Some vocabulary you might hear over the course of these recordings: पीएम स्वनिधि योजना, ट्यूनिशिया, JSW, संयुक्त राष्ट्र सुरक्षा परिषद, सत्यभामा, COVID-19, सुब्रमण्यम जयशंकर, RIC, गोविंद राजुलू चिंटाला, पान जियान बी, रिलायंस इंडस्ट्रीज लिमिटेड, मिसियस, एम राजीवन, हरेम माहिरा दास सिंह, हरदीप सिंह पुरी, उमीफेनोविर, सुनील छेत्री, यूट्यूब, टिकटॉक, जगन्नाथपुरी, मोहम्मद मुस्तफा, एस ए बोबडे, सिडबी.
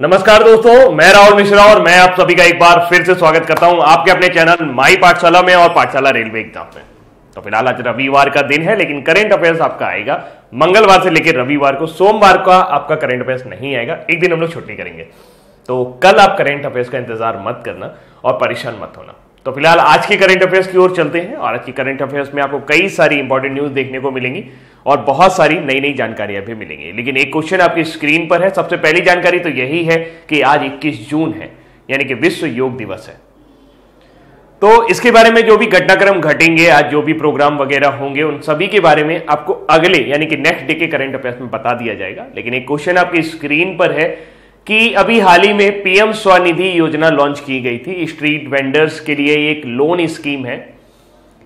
नमस्कार दोस्तों, मैं राहुल मिश्रा और मैं आप सभी का एक बार फिर से स्वागत करता हूं आपके अपने चैनल माई पाठशाला में और पाठशाला रेलवे एग्जाम में। तो फिलहाल आज रविवार का दिन है, लेकिन करंट अफेयर्स आपका आएगा मंगलवार से लेकर रविवार को। सोमवार का आपका करंट अफेयर्स नहीं आएगा, एक दिन हम लोग छुट्टी करेंगे। तो कल आप करंट अफेयर्स का इंतजार मत करना और परेशान मत होना। तो फिलहाल आज के करंट अफेयर्स की ओर चलते हैं और आज की करंट अफेयर्स में आपको कई सारी इंपॉर्टेंट न्यूज देखने को मिलेंगी और बहुत सारी नई नई जानकारियां भी मिलेंगी। लेकिन एक क्वेश्चन आपकी स्क्रीन पर है। सबसे पहली जानकारी तो यही है कि आज 21 जून है, यानी कि विश्व योग दिवस है। तो इसके बारे में जो भी घटनाक्रम घटेंगे, आज जो भी प्रोग्राम वगैरह होंगे, उन सभी के बारे में आपको अगले यानी कि नेक्स्ट डे के करंट अफेयर्स में बता दिया जाएगा। लेकिन एक क्वेश्चन आपकी स्क्रीन पर है कि अभी हाल ही में पीएम स्वनिधि योजना लॉन्च की गई थी। स्ट्रीट वेंडर्स के लिए एक लोन स्कीम है।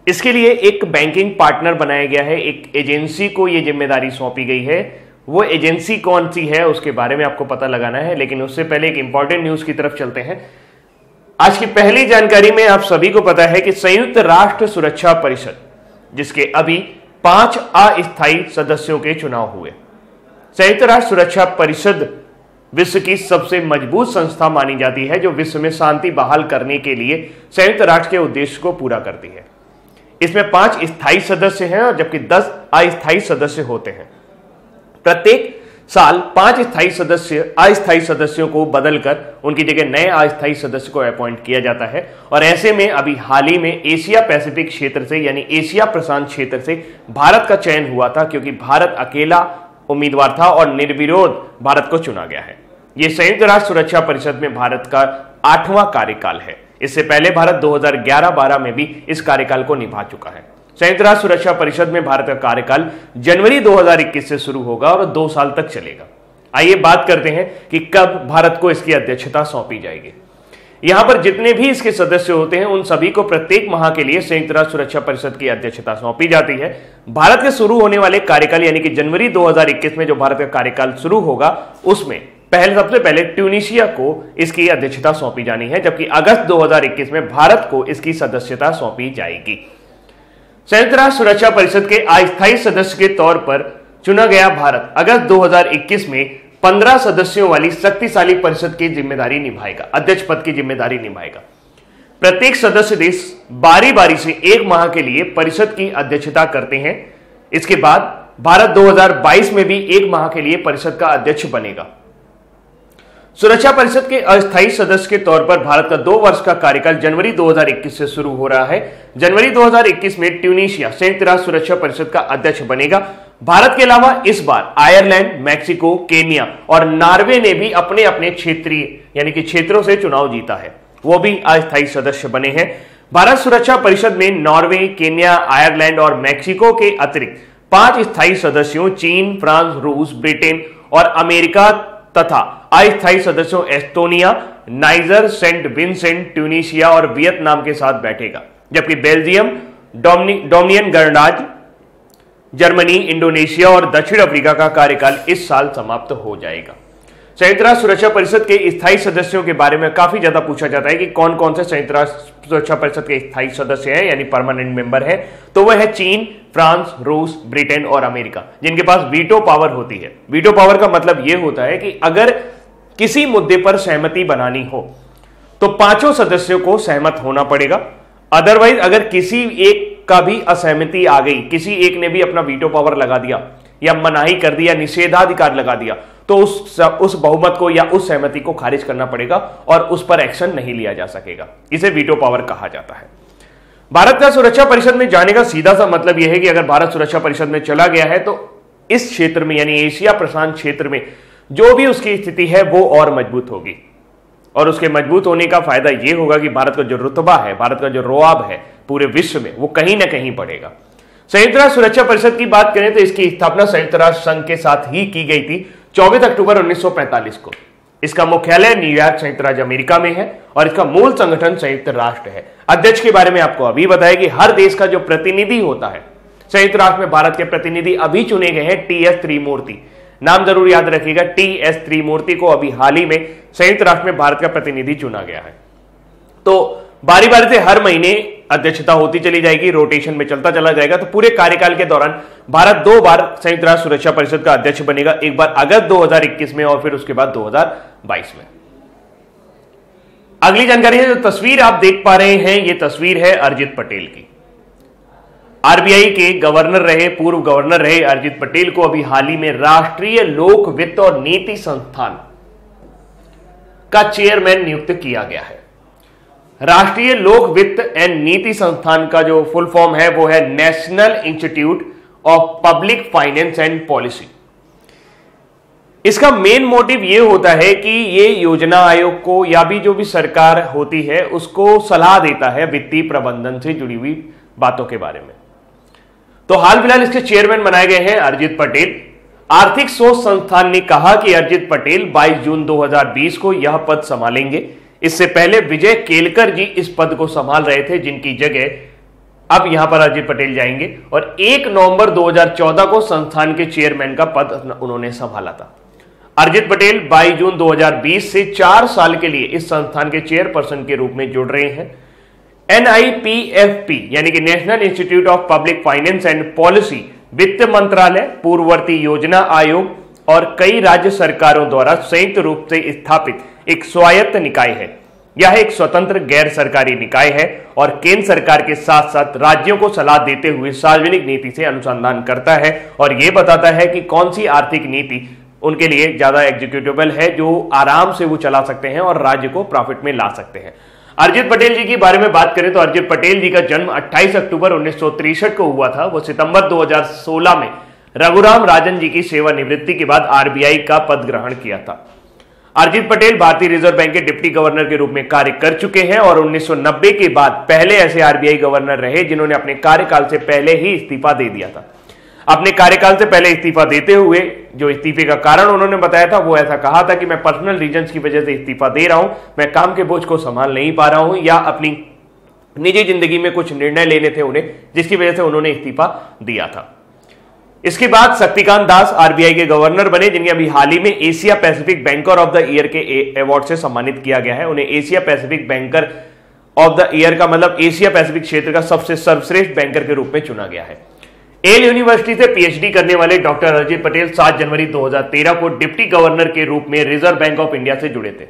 इसके लिए एक बैंकिंग पार्टनर बनाया गया है, एक एजेंसी को ये जिम्मेदारी सौंपी गई है। वो एजेंसी कौन सी है उसके बारे में आपको पता लगाना है। लेकिन उससे पहले एक इंपॉर्टेंट न्यूज की तरफ चलते हैं। आज की पहली जानकारी में आप सभी को पता है कि संयुक्त राष्ट्र सुरक्षा परिषद, जिसके अभी 5 अस्थायी सदस्यों के चुनाव हुए। संयुक्त राष्ट्र सुरक्षा परिषद विश्व की सबसे मजबूत संस्था मानी जाती है, जो विश्व में शांति बहाल करने के लिए संयुक्त राष्ट्र के उद्देश्य को पूरा करती है। इसमें 5 स्थायी सदस्य हैं और जबकि 10 अस्थायी सदस्य होते हैं। प्रत्येक साल 5 अस्थायी सदस्यों को बदलकर उनकी जगह नए अस्थायी सदस्य को अपॉइंट किया जाता है। और ऐसे में अभी हाल ही में एशिया पैसिफिक क्षेत्र से यानी एशिया प्रशांत क्षेत्र से भारत का चयन हुआ था, क्योंकि भारत अकेला उम्मीदवार था और निर्विरोध भारत को चुना गया है। यह संयुक्त राष्ट्र सुरक्षा परिषद में भारत का 8वां कार्यकाल है। इससे पहले भारत 2011-12 में भी इस कार्यकाल को निभा चुका है। संयुक्त राष्ट्र सुरक्षा परिषद में भारत का कार्यकाल जनवरी 2021 से शुरू होगा और 2 साल तक चलेगा। आइए बात करते हैं कि कब भारत को इसकी अध्यक्षता सौंपी जाएगी। यहां पर जितने भी इसके सदस्य होते हैं उन सभी को प्रत्येक माह के लिए संयुक्त राष्ट्र सुरक्षा परिषद की अध्यक्षता सौंपी जाती है। भारत के शुरू होने वाले कार्यकाल यानी कि जनवरी 2021 में जो भारत का कार्यकाल शुरू होगा, उसमें सबसे पहले ट्यूनिशिया को इसकी अध्यक्षता सौंपी जानी है, जबकि अगस्त 2021 में भारत को इसकी सदस्यता सौंपी जाएगी। संयुक्त राष्ट्र सुरक्षा परिषद के अस्थायी सदस्य के तौर पर चुना गया भारत अगस्त 2021 में 15 सदस्यों वाली शक्तिशाली परिषद की जिम्मेदारी निभाएगा, अध्यक्ष पद की जिम्मेदारी निभाएगा। प्रत्येक सदस्य देश बारी बारी से 1 माह के लिए परिषद की अध्यक्षता करते हैं। इसके बाद भारत 2022 में भी 1 माह के लिए परिषद का अध्यक्ष बनेगा। सुरक्षा परिषद के अस्थायी सदस्य के तौर पर भारत का 2 वर्ष का कार्यकाल जनवरी 2021 से शुरू हो रहा है। जनवरी 2021 में ट्यूनिशिया संयुक्त राष्ट्र सुरक्षा परिषद का अध्यक्ष बनेगा। भारत के अलावा इस बार आयरलैंड, मैक्सिको, केन्या और नॉर्वे ने भी अपने अपने क्षेत्रीय यानी कि क्षेत्रों से चुनाव जीता है, वो भी अस्थायी सदस्य बने हैं। भारत सुरक्षा परिषद में नॉर्वे, केन्या, आयरलैंड और मैक्सिको के अतिरिक्त 5 स्थायी सदस्यों चीन, फ्रांस, रूस, ब्रिटेन और अमेरिका तथा अस्थायी सदस्यों Estonia, Niger, Saint Vincent, ट्यूनिशिया और वियतनाम के साथ बैठेगा, जबकि बेल्जियम, डोमिनियन गणराज्य, जर्मनी, इंडोनेशिया और दक्षिण अफ्रीका का कार्यकाल इस साल समाप्त हो जाएगा। संयुक्त राष्ट्र सुरक्षा परिषद के स्थायी सदस्यों के बारे में काफी ज्यादा पूछा जाता है कि कौन कौन से संयुक्त राष्ट्र सुरक्षा परिषद के स्थायी सदस्य हैं यानी परमानेंट मेंबर हैं। तो वह है चीन, फ्रांस, रूस, ब्रिटेन और अमेरिका, जिनके पास वीटो पावर होती है। वीटो पावर का मतलब यह होता है कि अगर किसी मुद्दे पर सहमति बनानी हो तो 5 सदस्यों को सहमत होना पड़ेगा। अदरवाइज अगर किसी एक का भी असहमति आ गई, किसी एक ने भी अपना वीटो पावर लगा दिया या मनाही कर दिया, निषेधाधिकार लगा दिया, तो उस बहुमत को या उस सहमति को खारिज करना पड़ेगा और उस पर एक्शन नहीं लिया जा सकेगा। इसे वीटो पावर कहा जाता है। भारत का सुरक्षा परिषद में जाने का सीधा सा मतलब यह है कि अगर भारत सुरक्षा परिषद में चला गया है तो इस क्षेत्र में यानी एशिया प्रशांत क्षेत्र में जो भी उसकी स्थिति है वो और मजबूत होगी। और उसके मजबूत होने का फायदा यह होगा कि भारत का जो रुतबा है, भारत का जो रोआब है पूरे विश्व में, वो कहीं ना कहीं बढ़ेगा। संयुक्त राष्ट्र सुरक्षा परिषद की बात करें तो इसकी स्थापना संयुक्त राष्ट्र संघ के साथ ही की गई थी 24 अक्टूबर 1945 को। इसका मुख्यालय न्यूयॉर्क संयुक्त राज्य अमेरिका में है और इसका मूल संगठन संयुक्त राष्ट्र है। अध्यक्ष के बारे में आपको अभी बताया कि हर देश का जो प्रतिनिधि होता है संयुक्त राष्ट्र में, भारत के प्रतिनिधि अभी चुने गए हैं TS त्रिमूर्ति। नाम जरूर याद रखिएगा, TS त्रिमूर्ति को अभी हाल ही में संयुक्त राष्ट्र में भारत का प्रतिनिधि चुना गया है। तो बारी बारी से हर महीने अध्यक्षता होती चली जाएगी, रोटेशन में चलता चला जाएगा। तो पूरे कार्यकाल के दौरान भारत 2 बार संयुक्त राष्ट्र सुरक्षा परिषद का अध्यक्ष बनेगा, एक बार अगस्त 2021 में और फिर उसके बाद 2022 में। अगली जानकारी है, जो तस्वीर आप देख पा रहे हैं ये तस्वीर है उर्जित पटेल की। आरबीआई के पूर्व गवर्नर रहे उर्जित पटेल को अभी हाल ही में राष्ट्रीय लोक वित्त और नीति संस्थान का चेयरमैन नियुक्त किया गया है। राष्ट्रीय लोक वित्त एंड नीति संस्थान का जो फुल फॉर्म है वो है national institute of public finance and policy. इसका मेन मोटिव ये होता है कि ये योजना आयोग को या भी जो भी सरकार होती है उसको सलाह देता है वित्तीय प्रबंधन से जुड़ी हुई बातों के बारे में। तो हाल फिलहाल इसके चेयरमैन बनाए गए हैं उर्जित पटेल। आर्थिक सोच संस्थान ने कहा कि उर्जित पटेल 22 जून 2020 को यह पद संभालेंगे। इससे पहले विजय केलकर जी इस पद को संभाल रहे थे, जिनकी जगह अब यहां पर उर्जित पटेल जाएंगे और 1 नवंबर 2014 को संस्थान के चेयरमैन का पद उन्होंने संभाला था। उर्जित पटेल 22 जून 2020 से 4 साल के लिए इस संस्थान के चेयरपर्सन के रूप में जुड़ रहे हैं। NIPFP यानी कि national institute of public finance and policy वित्त मंत्रालय, पूर्ववर्ती योजना आयोग और कई राज्य सरकारों द्वारा संयुक्त रूप से स्थापित एक स्वायत्त निकाय है। यह एक स्वतंत्र गैर सरकारी निकाय है और केंद्र सरकार के साथ साथ राज्यों को सलाह देते हुए सार्वजनिक नीति से अनुसंधान करता है और यह बताता है कि कौन सी आर्थिक नीति उनके लिए ज्यादा एग्जीक्यूटेबल है, जो आराम से वो चला सकते हैं और राज्य को प्रॉफिट में ला सकते हैं। उर्जित पटेल जी के बारे में बात करें तो उर्जित पटेल जी का जन्म 28 अक्टूबर 1963 को हुआ था। वो सितंबर 2016 में रघुराम राजन जी की सेवानिवृत्ति के बाद आरबीआई का पद ग्रहण किया था। उर्जित पटेल भारतीय रिजर्व बैंक के डिप्टी गवर्नर के रूप में कार्य कर चुके हैं और 1990 के बाद पहले ऐसे आरबीआई गवर्नर रहे जिन्होंने अपने कार्यकाल से पहले ही इस्तीफा दे दिया था। अपने कार्यकाल से पहले इस्तीफा देते हुए जो इस्तीफे का कारण उन्होंने बताया था वो ऐसा कहा था कि मैं पर्सनल रीजंस की वजह से इस्तीफा दे रहा हूं, मैं काम के बोझ को संभाल नहीं पा रहा हूं या अपनी निजी जिंदगी में कुछ निर्णय लेने थे उन्हें, जिसकी वजह से उन्होंने इस्तीफा दिया था। इसके बाद शक्तिकांत दास आरबीआई के गवर्नर बने, जिन्हें अभी हाल ही में Asia Pacific banker of the year के अवार्ड से सम्मानित किया गया है। उन्हें Asia Pacific banker of the year का मतलब एशिया पैसिफिक क्षेत्र का सबसे सर्वश्रेष्ठ बैंकर के रूप में चुना गया है। एल यूनिवर्सिटी से पीएचडी करने वाले डॉक्टर उर्जित पटेल 7 जनवरी 2013 को डिप्टी गवर्नर के रूप में रिजर्व बैंक ऑफ इंडिया से जुड़े थे।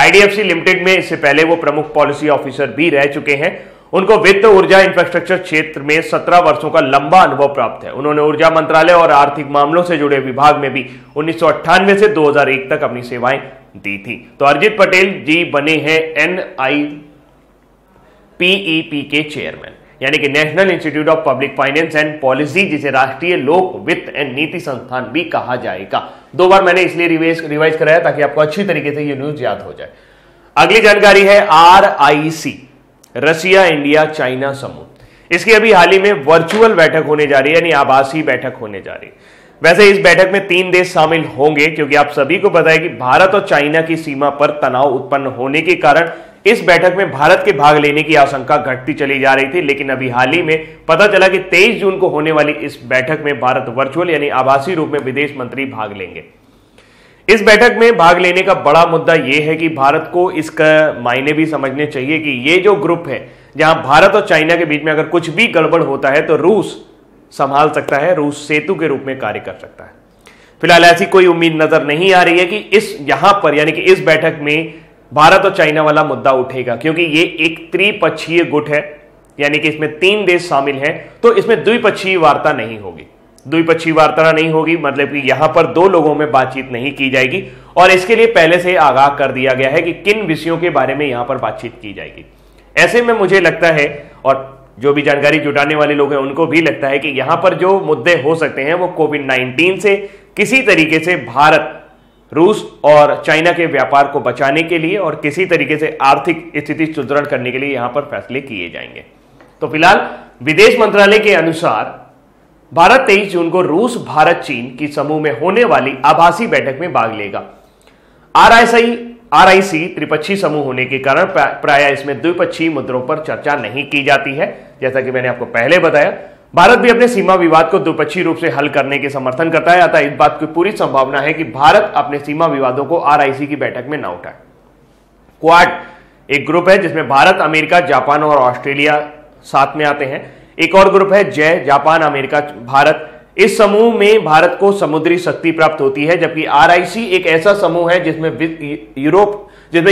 आईडीएफसी लिमिटेड में इससे पहले वो प्रमुख पॉलिसी ऑफिसर भी रह चुके हैं। उनको वित्त, ऊर्जा, इंफ्रास्ट्रक्चर क्षेत्र में 17 वर्षों का लंबा अनुभव प्राप्त है। उन्होंने ऊर्जा मंत्रालय और आर्थिक मामलों से जुड़े विभाग में भी 1998 से 2001 तक अपनी सेवाएं दी थी। तो उर्जित पटेल जी बने हैं NIPEP के चेयरमैन, यानी कि national institute of public finance and policy, जिसे राष्ट्रीय लोक वित्त एंड नीति संस्थान भी कहा जाएगा। 2 बार मैंने इसलिए रिवाइज कराया ताकि आपको अच्छी तरीके से ये न्यूज याद हो जाए। अगली जानकारी है RIC, रसिया इंडिया चाइना समूह। इसकी अभी हाल ही में वर्चुअल बैठक होने जा रही है, यानी आभासी बैठक होने जा रही है। वैसे इस बैठक में 3 देश शामिल होंगे, क्योंकि आप सभी को पता है कि भारत और चाइना की सीमा पर तनाव उत्पन्न होने के कारण इस बैठक में भारत के भाग लेने की आशंका घटती चली जा रही थी। लेकिन अभी हाल ही में पता चला कि 23 जून को होने वाली इस बैठक में भारत वर्चुअल यानी आभासी रूप में विदेश मंत्री भाग लेंगे। इस बैठक में भाग लेने का बड़ा मुद्दा यह है कि भारत को इसका मायने भी समझने चाहिए कि ये जो ग्रुप है, जहां भारत और चाइना के बीच में अगर कुछ भी गड़बड़ होता है तो रूस संभाल सकता है, रूस सेतु के रूप में कार्य कर सकता है। फिलहाल ऐसी कोई उम्मीद नजर नहीं आ रही है कि इस बैठक में भारत और चाइना वाला मुद्दा उठेगा, क्योंकि ये एक त्रिपक्षीय गुट है, यानी कि इसमें 3 देश शामिल हैं, तो इसमें द्विपक्षीय वार्ता नहीं होगी। मतलब कि यहां पर 2 लोगों में बातचीत नहीं की जाएगी और इसके लिए पहले से आगाह कर दिया गया है कि किन विषयों के बारे में यहां पर बातचीत की जाएगी। ऐसे में मुझे लगता है और जो भी जानकारी जुटाने वाले लोग हैं उनको भी लगता है कि यहां पर जो मुद्दे हो सकते हैं वो COVID-19 से किसी तरीके से भारत, रूस और चाइना के व्यापार को बचाने के लिए और किसी तरीके से आर्थिक स्थिति सुदृढ़ करने के लिए यहां पर फैसले किए जाएंगे। तो फिलहाल विदेश मंत्रालय के अनुसार भारत 23 जून को रूस, भारत, चीन की समूह में होने वाली आभासी बैठक में भाग लेगा। RIC त्रिपक्षीय समूह होने के कारण प्राय इसमें द्विपक्षीय मुद्दों पर चर्चा नहीं की जाती है। जैसा कि मैंने आपको पहले बताया, भारत भी अपने सीमा विवाद को द्विपक्षीय रूप से हल करने के समर्थन करता है, अतः इस बात की पूरी संभावना है कि भारत अपने सीमा विवादों को RIC की बैठक में न उठाए। क्वाड एक ग्रुप है जिसमें भारत, अमेरिका, जापान और ऑस्ट्रेलिया साथ में आते हैं। एक और ग्रुप है जय, जापान, अमेरिका, भारत। इस समूह में भारत को समुद्री शक्ति प्राप्त होती है, जबकि आरआईसी एक ऐसा समूह है जिसमें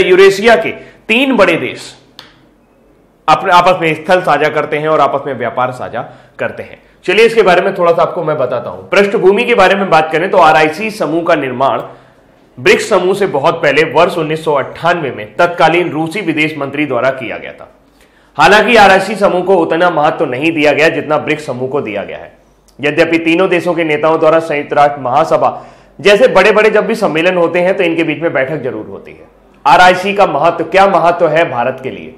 यूरेशिया के 3 बड़े देश अपने आपस में स्थल साझा करते हैं और आपस में व्यापार साझा करते हैं। चलिए इसके बारे में थोड़ा सा आपको मैं बताता हूं। पृष्ठभूमि के बारे में बात करें तो आरआईसी समूह का निर्माण ब्रिक्स समूह से बहुत पहले वर्ष 1998 में तत्कालीन रूसी विदेश मंत्री द्वारा किया गया था। हालांकि आरआईसी समूह को उतना महत्व तो नहीं दिया गया जितना ब्रिक्स समूह को दिया गया है। यद्यपि तीनों देशों के नेताओं द्वारा संयुक्त राष्ट्र महासभा जैसे बड़े बड़े जब भी सम्मेलन होते हैं तो इनके बीच में बैठक जरूर होती है। आरआईसी का महत्व क्या महत्व है भारत के लिए?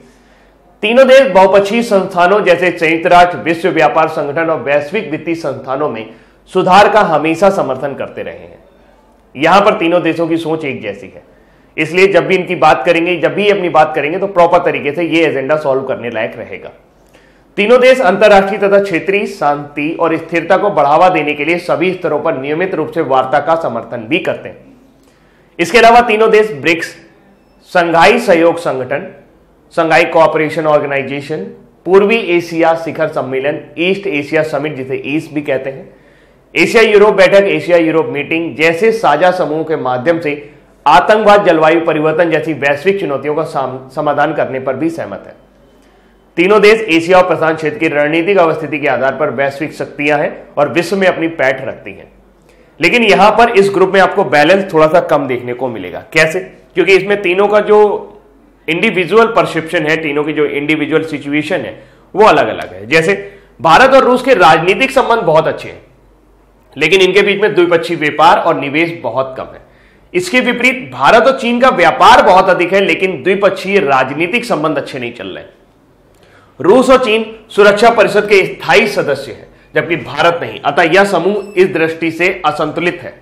तीनों देश बहुपक्षीय संस्थानों जैसे संयुक्त राष्ट्र, विश्व व्यापार संगठन और वैश्विक वित्तीय संस्थानों में सुधार का हमेशा समर्थन करते रहे हैं। यहां पर तीनों देशों की सोच एक जैसी है, इसलिए जब भी अपनी बात करेंगे तो प्रॉपर तरीके से ये एजेंडा सॉल्व करने लायक रहेगा। तीनों देश अंतर्राष्ट्रीय तथा क्षेत्रीय शांति और स्थिरता को बढ़ावा देने के लिए सभी स्तरों पर नियमित रूप से वार्ता का समर्थन भी करते हैं। इसके अलावा तीनों देश ब्रिक्स, शंघाई सहयोग संगठन, शंघाई कोऑपरेशन ऑर्गेनाइजेशन, पूर्वी एशिया शिखर सम्मेलन, ईस्ट एशिया समिट जिसे ईस्ट भी कहते हैं, एशिया यूरोप बैठक, एशिया यूरोप मीटिंग जैसे साझा समूह के माध्यम से आतंकवाद, जलवायु परिवर्तन जैसी वैश्विक चुनौतियों का समाधान करने पर भी सहमत है। तीनों देश एशिया और प्रशांत क्षेत्र की रणनीतिक अवस्थिति के आधार पर वैश्विक शक्तियां हैं और विश्व में अपनी पैठ रखती हैं। लेकिन यहां पर इस ग्रुप में आपको बैलेंस थोड़ा सा कम देखने को मिलेगा। कैसे? क्योंकि इसमें तीनों का जो इंडिविजुअल परसेप्शन है, तीनों की जो इंडिविजुअल सिचुएशन है वो अलग अलग है। जैसे भारत और रूस के राजनीतिक संबंध बहुत अच्छे हैं, लेकिन इनके बीच में द्विपक्षीय व्यापार और निवेश बहुत कम है। इसके विपरीत भारत और चीन का व्यापार बहुत अधिक है, लेकिन द्विपक्षीय राजनीतिक संबंध अच्छे नहीं चल रहे। रूस और चीन सुरक्षा परिषद के स्थायी सदस्य हैं, जबकि भारत नहीं, अतः यह समूह इस दृष्टि से असंतुलित है।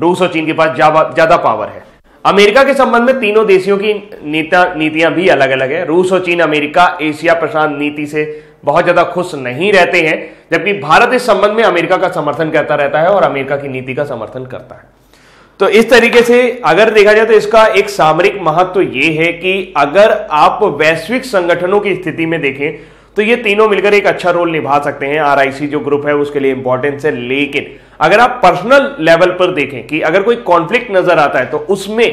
रूस और चीन के पास ज्यादा पावर है। अमेरिका के संबंध में तीनों देशों की नीतियां भी अलग अलग है। रूस और चीन अमेरिका एशिया प्रशांत नीति से बहुत ज्यादा खुश नहीं रहते हैं, जबकि भारत इस संबंध में अमेरिका का समर्थन करता रहता है और अमेरिका की नीति का समर्थन करता है। तो इस तरीके से अगर देखा जाए तो इसका एक सामरिक महत्व तो ये है कि अगर आप वैश्विक संगठनों की स्थिति में देखें तो ये तीनों मिलकर एक अच्छा रोल निभा सकते हैं। आरआईसी जो ग्रुप है उसके लिए इंपॉर्टेंस है, लेकिन अगर आप पर्सनल लेवल पर देखें कि अगर कोई कॉन्फ्लिक्ट नजर आता है तो उसमें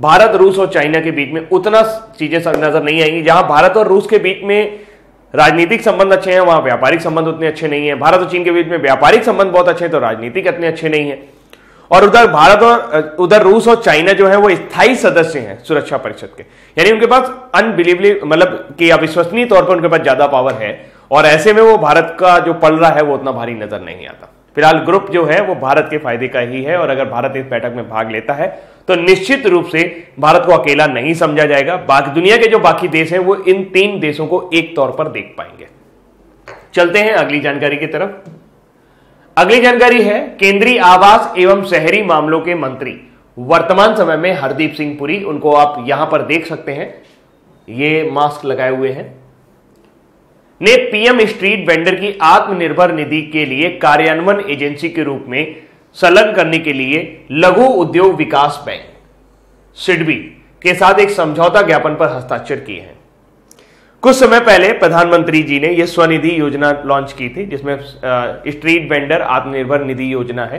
भारत, रूस और चाइना के बीच में उतना चीजें नजर नहीं आएंगी। जहां भारत और रूस के बीच में राजनीतिक संबंध अच्छे हैं, वहां व्यापारिक संबंध उतने अच्छे नहीं है। भारत और चीन के बीच में व्यापारिक संबंध बहुत अच्छे हैं तो राजनीतिक इतने अच्छे नहीं है। और उधर रूस और चाइना जो है वो स्थायी सदस्य हैं सुरक्षा परिषद के, यानी उनके पास अनबिलीवली मतलब कि अविश्वसनीय तौर पर उनके पास ज्यादा पावर है और ऐसे में वो भारत का जो पलड़ा है वो उतना भारी नजर नहीं आता। फिलहाल ग्रुप जो है वो भारत के फायदे का ही है और अगर भारत इस बैठक में भाग लेता है तो निश्चित रूप से भारत को अकेला नहीं समझा जाएगा। बाकी दुनिया के जो बाकी देश हैं वो इन 3 देशों को एक तौर पर देख पाएंगे। चलते हैं अगली जानकारी की तरफ। अगली जानकारी है केंद्रीय आवास एवं शहरी मामलों के मंत्री वर्तमान समय में हरदीप सिंह पुरी। उनको आप यहां पर देख सकते हैं, ये मास्क लगाए हुए हैं, ने पीएम स्ट्रीट वेंडर की आत्मनिर्भर निधि के लिए कार्यान्वयन एजेंसी के रूप में संलग्न करने के लिए लघु उद्योग विकास बैंक सिडबी के साथ एक समझौता ज्ञापन पर हस्ताक्षर किए हैं। कुछ समय पहले प्रधानमंत्री जी ने यह स्वनिधि योजना लॉन्च की थी, जिसमें स्ट्रीट वेंडर आत्मनिर्भर निधि योजना है।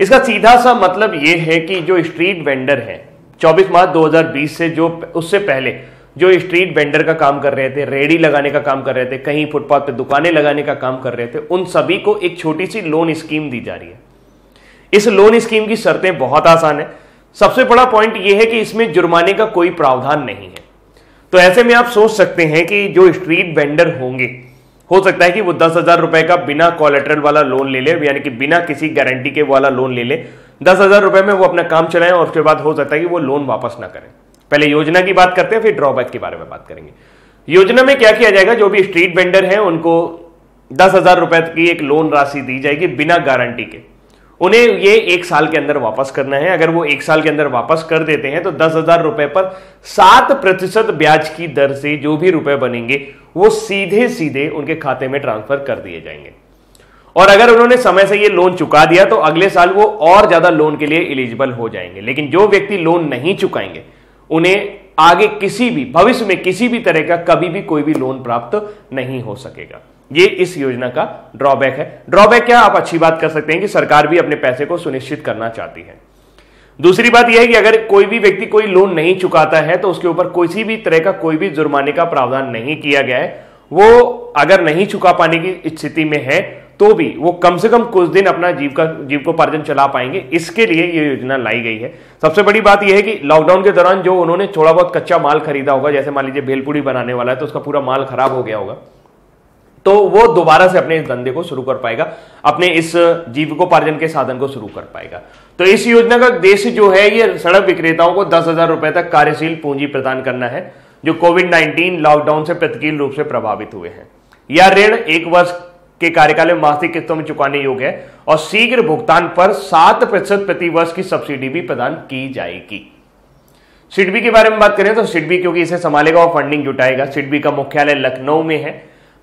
इसका सीधा सा मतलब यह है कि जो स्ट्रीट वेंडर है 24 मार्च 2020 से उससे पहले जो स्ट्रीट वेंडर का काम कर रहे थे, रेहड़ी लगाने का काम कर रहे थे, कहीं फुटपाथ पे दुकानें लगाने का काम कर रहे थे, उन सभी को एक छोटी सी लोन स्कीम दी जा रही है। इस लोन स्कीम की शर्तें बहुत आसान है। सबसे बड़ा पॉइंट यह है कि इसमें जुर्माने का कोई प्रावधान नहीं है। तो ऐसे में आप सोच सकते हैं कि जो स्ट्रीट वेंडर होंगे, हो सकता है कि वो 10,000 रुपए का बिना कोलेटरल वाला लोन ले ले, यानी कि बिना किसी गारंटी के वाला लोन ले ले। 10,000 रुपए में वो अपना काम चलाएं और उसके बाद हो सकता है कि वो लोन वापस ना करें। पहले योजना की बात करते हैं, फिर ड्रॉबैक के बारे में बात करेंगे। योजना में क्या किया जाएगा, जो भी स्ट्रीट वेंडर है उनको 10,000 रुपए की एक लोन राशि दी जाएगी बिना गारंटी के। उन्हें ये 1 साल के अंदर वापस करना है। अगर वो 1 साल के अंदर वापस कर देते हैं तो 10,000 रुपए पर 7% ब्याज की दर से जो भी रुपए बनेंगे वो सीधे सीधे उनके खाते में ट्रांसफर कर दिए जाएंगे। और अगर उन्होंने समय से ये लोन चुका दिया तो अगले साल वो और ज्यादा लोन के लिए एलिजिबल हो जाएंगे। लेकिन जो व्यक्ति लोन नहीं चुकाएंगे उन्हें आगे किसी भी भविष्य में किसी भी तरह का कभी भी कोई भी लोन प्राप्त नहीं हो सकेगा। ये इस योजना का ड्रॉबैक है। ड्रॉबैक क्या, आप अच्छी बात कर सकते हैं कि सरकार भी अपने पैसे को सुनिश्चित करना चाहती है। दूसरी बात यह है कि अगर कोई भी व्यक्ति कोई लोन नहीं चुकाता है तो उसके ऊपर किसी भी तरह का कोई भी जुर्माने का प्रावधान नहीं किया गया है। वो अगर नहीं चुका पाने की स्थिति में है तो भी वो कम से कम कुछ दिन अपना जीविकोपार्जन चला पाएंगे, इसके लिए ये योजना लाई गई है। सबसे बड़ी बात यह है कि लॉकडाउन के दौरान जो उन्होंने थोड़ा बहुत कच्चा माल खरीदा होगा, जैसे मान लीजिए भेलपुड़ी बनाने वाला है तो उसका पूरा माल खराब हो गया होगा, तो वो दोबारा से अपने इस धंधे को शुरू कर पाएगा, अपने इस जीविकोपार्जन के साधन को शुरू कर पाएगा। तो इस योजना का उद्देश्य जो है, ये सड़क विक्रेताओं को 10,000 रुपए तक कार्यशील पूंजी प्रदान करना है जो कोविड-19 लॉकडाउन से प्रतिकूल रूप से प्रभावित हुए हैं। यह ऋण 1 वर्ष के कार्यकाल में मासिक किस्तों में चुकाने योग्य है और शीघ्र भुगतान पर 7% प्रतिवर्ष की सब्सिडी भी प्रदान की जाएगी। सिडबी के बारे में बात करें तो सिडबी क्योंकि इसे संभालेगा और फंडिंग जुटाएगा। सिडबी का मुख्यालय लखनऊ में है।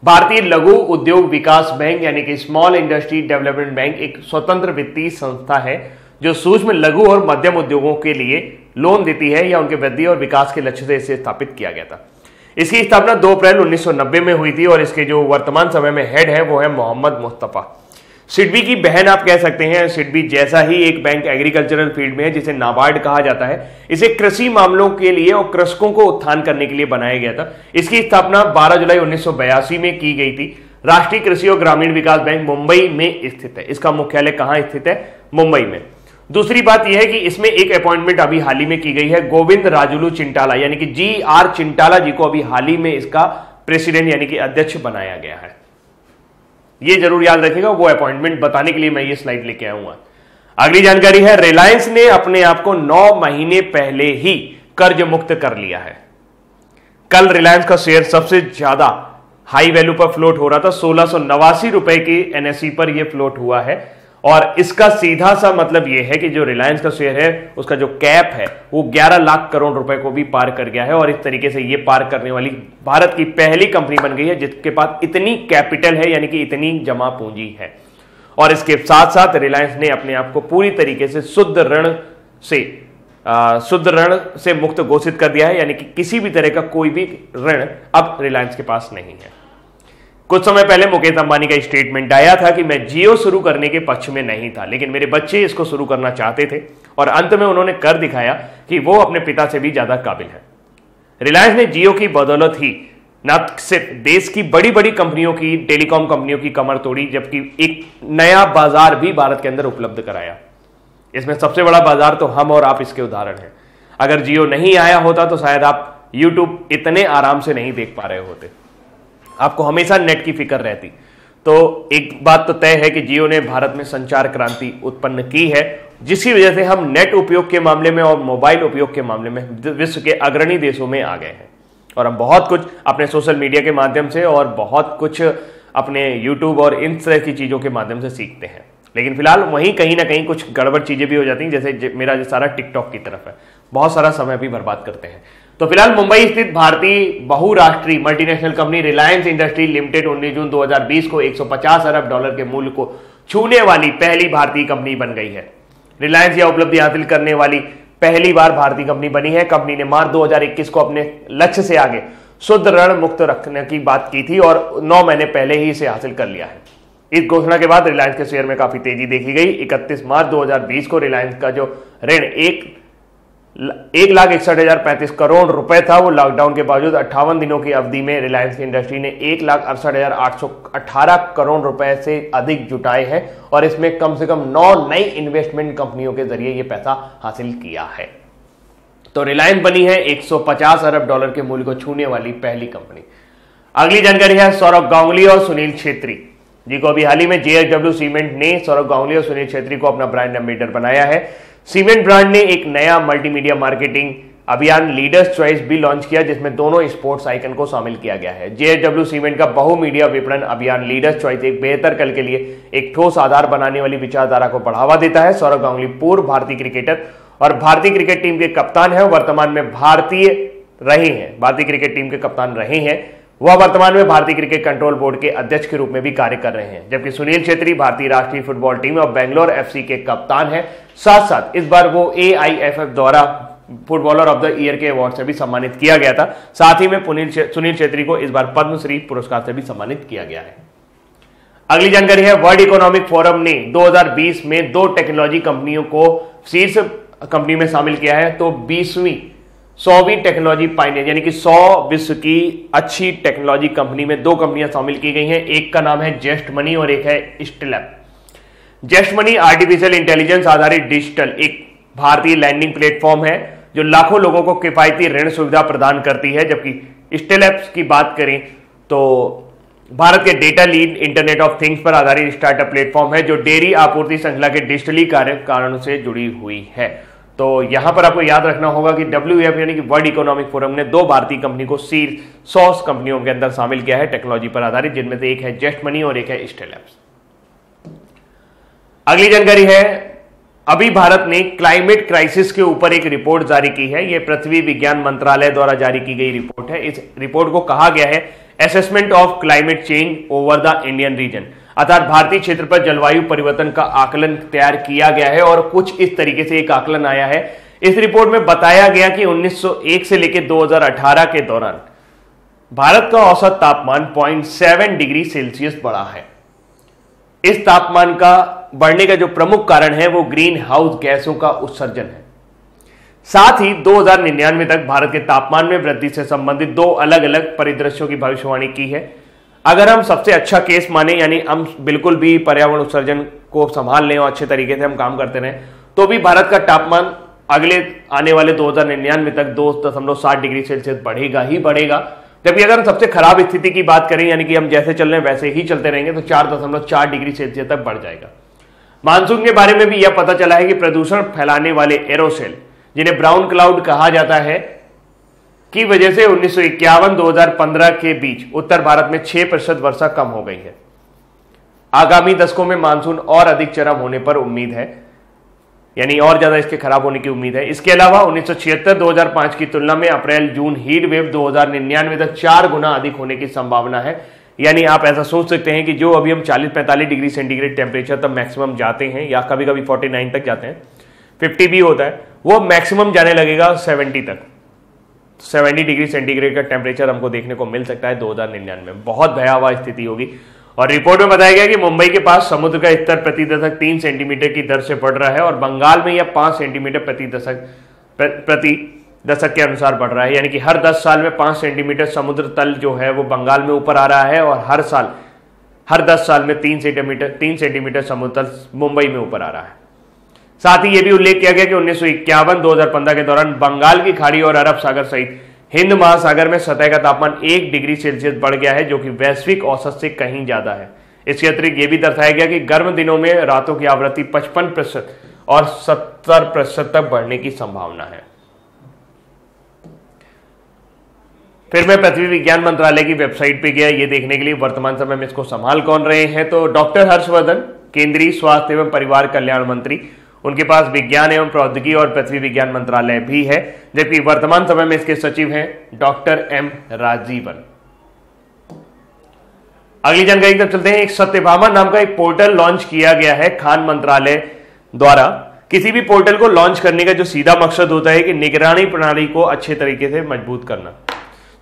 भारतीय लघु उद्योग विकास बैंक यानी कि स्मॉल इंडस्ट्री डेवलपमेंट बैंक एक स्वतंत्र वित्तीय संस्था है जो सूक्ष्म लघु और मध्यम उद्योगों के लिए लोन देती है या उनके वृद्धि और विकास के लक्ष्य से इसे स्थापित किया गया था। इसकी स्थापना 2 अप्रैल 1990 में हुई थी और इसके जो वर्तमान समय में हेड है वो है मोहम्मद मुस्तफा। सिडबी की बहन आप कह सकते हैं। सिडबी जैसा ही एक बैंक एग्रीकल्चरल फील्ड में है जिसे नाबार्ड कहा जाता है। इसे कृषि मामलों के लिए और कृषकों को उत्थान करने के लिए बनाया गया था। इसकी स्थापना 12 जुलाई 1982 में की गई थी। राष्ट्रीय कृषि और ग्रामीण विकास बैंक मुंबई में स्थित है। इसका मुख्यालय कहाँ स्थित है? मुंबई में। दूसरी बात यह है कि इसमें एक अपॉइंटमेंट अभी हाल ही में की गई है। गोविंद राजुलू चिंटाला यानी कि GR चिंटाला जी को अभी हाल ही में इसका प्रेसिडेंट यानी कि अध्यक्ष बनाया गया है। ये जरूर याद रखिएगा, वो अपॉइंटमेंट बताने के लिए मैं ये स्लाइड लेके आऊंगा। अगली जानकारी है, रिलायंस ने अपने आप को 9 महीने पहले ही कर्ज मुक्त कर लिया है। कल रिलायंस का शेयर सबसे ज्यादा हाई वैल्यू पर फ्लोट हो रहा था। 1689 रुपए की NSE पर यह फ्लोट हुआ है और इसका सीधा सा मतलब यह है कि जो रिलायंस का शेयर है उसका जो कैप है वो 11 लाख करोड़ रुपए को भी पार कर गया है और इस तरीके से ये पार करने वाली भारत की पहली कंपनी बन गई है जिसके पास इतनी कैपिटल है यानी कि इतनी जमा पूंजी है। और इसके साथ साथ रिलायंस ने अपने आप को पूरी तरीके से शुद्ध ऋण से मुक्त घोषित कर दिया है, यानी कि किसी भी तरह का कोई भी ऋण अब रिलायंस के पास नहीं है। कुछ समय पहले मुकेश अंबानी का स्टेटमेंट आया था कि मैं जियो शुरू करने के पक्ष में नहीं था लेकिन मेरे बच्चे इसको शुरू करना चाहते थे और अंत में उन्होंने कर दिखाया कि वो अपने पिता से भी ज्यादा काबिल है। रिलायंस ने जियो की बदौलत ही न सिर्फ देश की बड़ी बड़ी कंपनियों की, टेलीकॉम कंपनियों की कमर तोड़ी, जबकि एक नया बाजार भी भारत के अंदर उपलब्ध कराया। इसमें सबसे बड़ा बाजार तो हम और आप इसके उदाहरण हैं। अगर जियो नहीं आया होता तो शायद आप यूट्यूब इतने आराम से नहीं देख पा रहे होते, आपको हमेशा नेट की फिक्र रहती। तो एक बात तो तय है कि जियो ने भारत में संचार क्रांति उत्पन्न की है जिसकी वजह से हम नेट उपयोग के मामले में और मोबाइल उपयोग के मामले में विश्व के अग्रणी देशों में आ गए हैं और हम बहुत कुछ अपने सोशल मीडिया के माध्यम से और बहुत कुछ अपने यूट्यूब और इन तरह की चीज़ों के माध्यम से सीखते हैं। लेकिन फिलहाल वहीं कहीं ना कहीं कुछ गड़बड़ चीज़ें भी हो जाती हैं, जैसे मेरा जो सारा टिकटॉक की तरफ है, बहुत सारा समय भी बर्बाद करते हैं। तो फिलहाल मुंबई स्थित भारतीय बहुराष्ट्रीय multinational company रिलायंस इंडस्ट्रीज लिमिटेड 19 June 2020 को $150 अरब के मूल्य को छूने वाली पहली भारतीय कंपनी बन गई है। रिलायंस यह उपलब्धि हासिल करने वाली पहली बार भारतीय कंपनी बनी है। कंपनी ने मार्च 2021 को अपने लक्ष्य से आगे शुद्ध ऋण मुक्त रखने की बात की थी और 9 महीने पहले ही इसे हासिल कर लिया है। इस घोषणा के बाद रिलायंस के शेयर में काफी तेजी देखी गई। 31 मार्च 2020 को रिलायंस का जो ऋण 1,61,035 करोड़ रुपए था, वो लॉकडाउन के बावजूद 58 दिनों की अवधि में रिलायंस की इंडस्ट्री ने 1,68,818 करोड़ रुपए से अधिक जुटाए हैं और इसमें कम से कम 9 नई इन्वेस्टमेंट कंपनियों के जरिए ये पैसा हासिल किया है। तो रिलायंस बनी है $150 अरब के मूल्य को छूने वाली पहली कंपनी। अगली जानकारी है सौरभ गांगुली और सुनील छेत्री जी को। अभी हाल ही में JSW सीमेंट ने सौरभ गांगुली और सुनील छेत्री को अपना ब्रांड एम्बेसडर बनाया है। सीमेंट ब्रांड ने एक नया मल्टीमीडिया मार्केटिंग अभियान लीडर्स चॉइस भी लॉन्च किया जिसमें दोनों स्पोर्ट्स आइकन को शामिल किया गया है। JSW सीमेंट का बहुमीडिया विपणन अभियान लीडर्स चॉइस एक बेहतर कल के लिए एक ठोस आधार बनाने वाली विचारधारा को बढ़ावा देता है। सौरभ गांगुली पूर्व भारतीय क्रिकेटर और भारतीय क्रिकेट टीम के कप्तान है, वर्तमान में भारतीय क्रिकेट टीम के कप्तान रहे हैं। वह वर्तमान में भारतीय क्रिकेट कंट्रोल बोर्ड के अध्यक्ष के रूप में भी कार्य कर रहे हैं, जबकि सुनील छेत्री भारतीय राष्ट्रीय फुटबॉल टीम और बेंगलोर FC के कप्तान हैं। साथ साथ इस बार वो AIFF द्वारा फुटबॉलर ऑफ द ईयर के अवार्ड से भी सम्मानित किया गया था। साथ ही में सुनील छेत्री को इस बार पद्मश्री पुरस्कार से भी सम्मानित किया गया है। अगली जानकारी है, वर्ल्ड इकोनॉमिक फोरम ने 2020 में 2 टेक्नोलॉजी कंपनियों को शीर्ष कंपनी में शामिल किया है। तो 100वीं टेक्नोलॉजी पाइनियर यानी कि 100 विश्व की अच्छी टेक्नोलॉजी कंपनी में 2 कंपनियां शामिल की गई हैं। एक का नाम है जेस्टमनी और एक है स्टेलएप्स। जेस्टमनी आर्टिफिशियल इंटेलिजेंस आधारित डिजिटल एक भारतीय लैंडिंग प्लेटफॉर्म है जो लाखों लोगों को किफायती ऋण सुविधा प्रदान करती है। जबकि स्टेलएप्स की बात करें तो भारत के data lead internet of things पर आधारित स्टार्टअप प्लेटफॉर्म है जो डेयरी आपूर्ति श्रृंखला के डिजिटली कार्यकारणों से जुड़ी हुई है। तो यहां पर आपको याद रखना होगा कि WEF यानी कि वर्ल्ड इकोनॉमिक फोरम ने 2 भारतीय कंपनी को शीर्ष 100 कंपनियों के अंदर शामिल किया है टेक्नोलॉजी पर आधारित, जिनमें से एक है जेस्टमनी और एक है स्टेलएप्स। अगली जानकारी है, अभी भारत ने क्लाइमेट क्राइसिस के ऊपर एक रिपोर्ट जारी की है। यह पृथ्वी विज्ञान मंत्रालय द्वारा जारी की गई रिपोर्ट है। इस रिपोर्ट को कहा गया है assessment of climate change over the Indian region, अर्थात भारतीय क्षेत्र पर जलवायु परिवर्तन का आकलन तैयार किया गया है और कुछ इस तरीके से एक आकलन आया है। इस रिपोर्ट में बताया गया कि 1901 से लेकर 2018 के दौरान भारत का औसत तापमान 0.7 डिग्री सेल्सियस बढ़ा है। इस तापमान का बढ़ने का जो प्रमुख कारण है वो ग्रीन हाउस गैसों का उत्सर्जन है। साथ ही 2099 तक भारत के तापमान में वृद्धि से संबंधित 2 अलग अलग परिदृश्यों की भविष्यवाणी की है। अगर हम सबसे अच्छा केस माने, यानी हम बिल्कुल भी पर्यावरण उत्सर्जन को संभाल लें और अच्छे तरीके से हम काम करते रहें, तो भी भारत का तापमान अगले आने वाले 2099 तक 2.7 डिग्री सेल्सियस बढ़ेगा ही बढ़ेगा। जबकि अगर हम सबसे खराब स्थिति की बात करें, यानी कि हम जैसे चल रहे हैं वैसे ही चलते रहेंगे, तो 4.4 डिग्री सेल्सियस तक बढ़ जाएगा। मानसून के बारे में भी यह पता चला है कि प्रदूषण फैलाने वाले एरोसेल, जिन्हें ब्राउन क्लाउड कहा जाता है, की वजह से 1951-2015 के बीच उत्तर भारत में 6% वर्षा कम हो गई है। आगामी दशकों में मानसून और अधिक चरम होने पर उम्मीद है, यानी और ज्यादा इसके खराब होने की उम्मीद है। इसके अलावा 1976-2005 की तुलना में अप्रैल जून हीट वेव 2099 तक 4 गुना अधिक होने की संभावना है। यानी आप ऐसा सोच सकते हैं कि जो अभी हम 40-45 डिग्री सेंटीग्रेड टेम्परेचर तक मैक्सिमम जाते हैं, या कभी कभी 49 तक जाते हैं, 50 भी होता है, वो मैक्सिमम जाने लगेगा 70 तक। 70 डिग्री सेंटीग्रेड का टेम्परेचर हमको देखने को मिल सकता है 2099 में। बहुत भयावह स्थिति होगी। और रिपोर्ट में बताया गया कि मुंबई के पास समुद्र का स्तर प्रति दशक 3 सेंटीमीटर की दर से बढ़ रहा है और बंगाल में यह 5 सेंटीमीटर प्रति दशक के अनुसार बढ़ रहा है। यानी कि हर 10 साल में 5 सेंटीमीटर समुद्र तल जो है वो बंगाल में ऊपर आ रहा है और हर 10 साल में 3 सेंटीमीटर समुद्र तल मुंबई में ऊपर आ रहा है। साथ ही यह भी उल्लेख किया गया कि 1951-2015 के दौरान बंगाल की खाड़ी और अरब सागर सहित हिंद महासागर में सतह का तापमान 1 डिग्री सेल्सियस बढ़ गया है, जो कि वैश्विक औसत से कहीं ज्यादा है। इसके अतिरिक्त यह भी दर्शाया गया कि गर्म दिनों में रातों की आवृत्ति 55% और 70% तक बढ़ने की संभावना है। फिर मैं पृथ्वी विज्ञान मंत्रालय की वेबसाइट पर गया ये देखने के लिए वर्तमान समय में इसको संभाल कौन रहे हैं। तो डॉक्टर हर्षवर्धन, केंद्रीय स्वास्थ्य एवं परिवार कल्याण मंत्री, उनके पास विज्ञान एवं प्रौद्योगिकी और पृथ्वी विज्ञान मंत्रालय भी है। जबकि वर्तमान समय में इसके सचिव हैं डॉक्टर एम राजीवन। अगली जानकारी की तरफ चलते हैं। एक सत्यभामा नाम का एक पोर्टल लॉन्च किया गया है खान मंत्रालय द्वारा। किसी भी पोर्टल को लॉन्च करने का जो सीधा मकसद होता है कि निगरानी प्रणाली को अच्छे तरीके से मजबूत करना,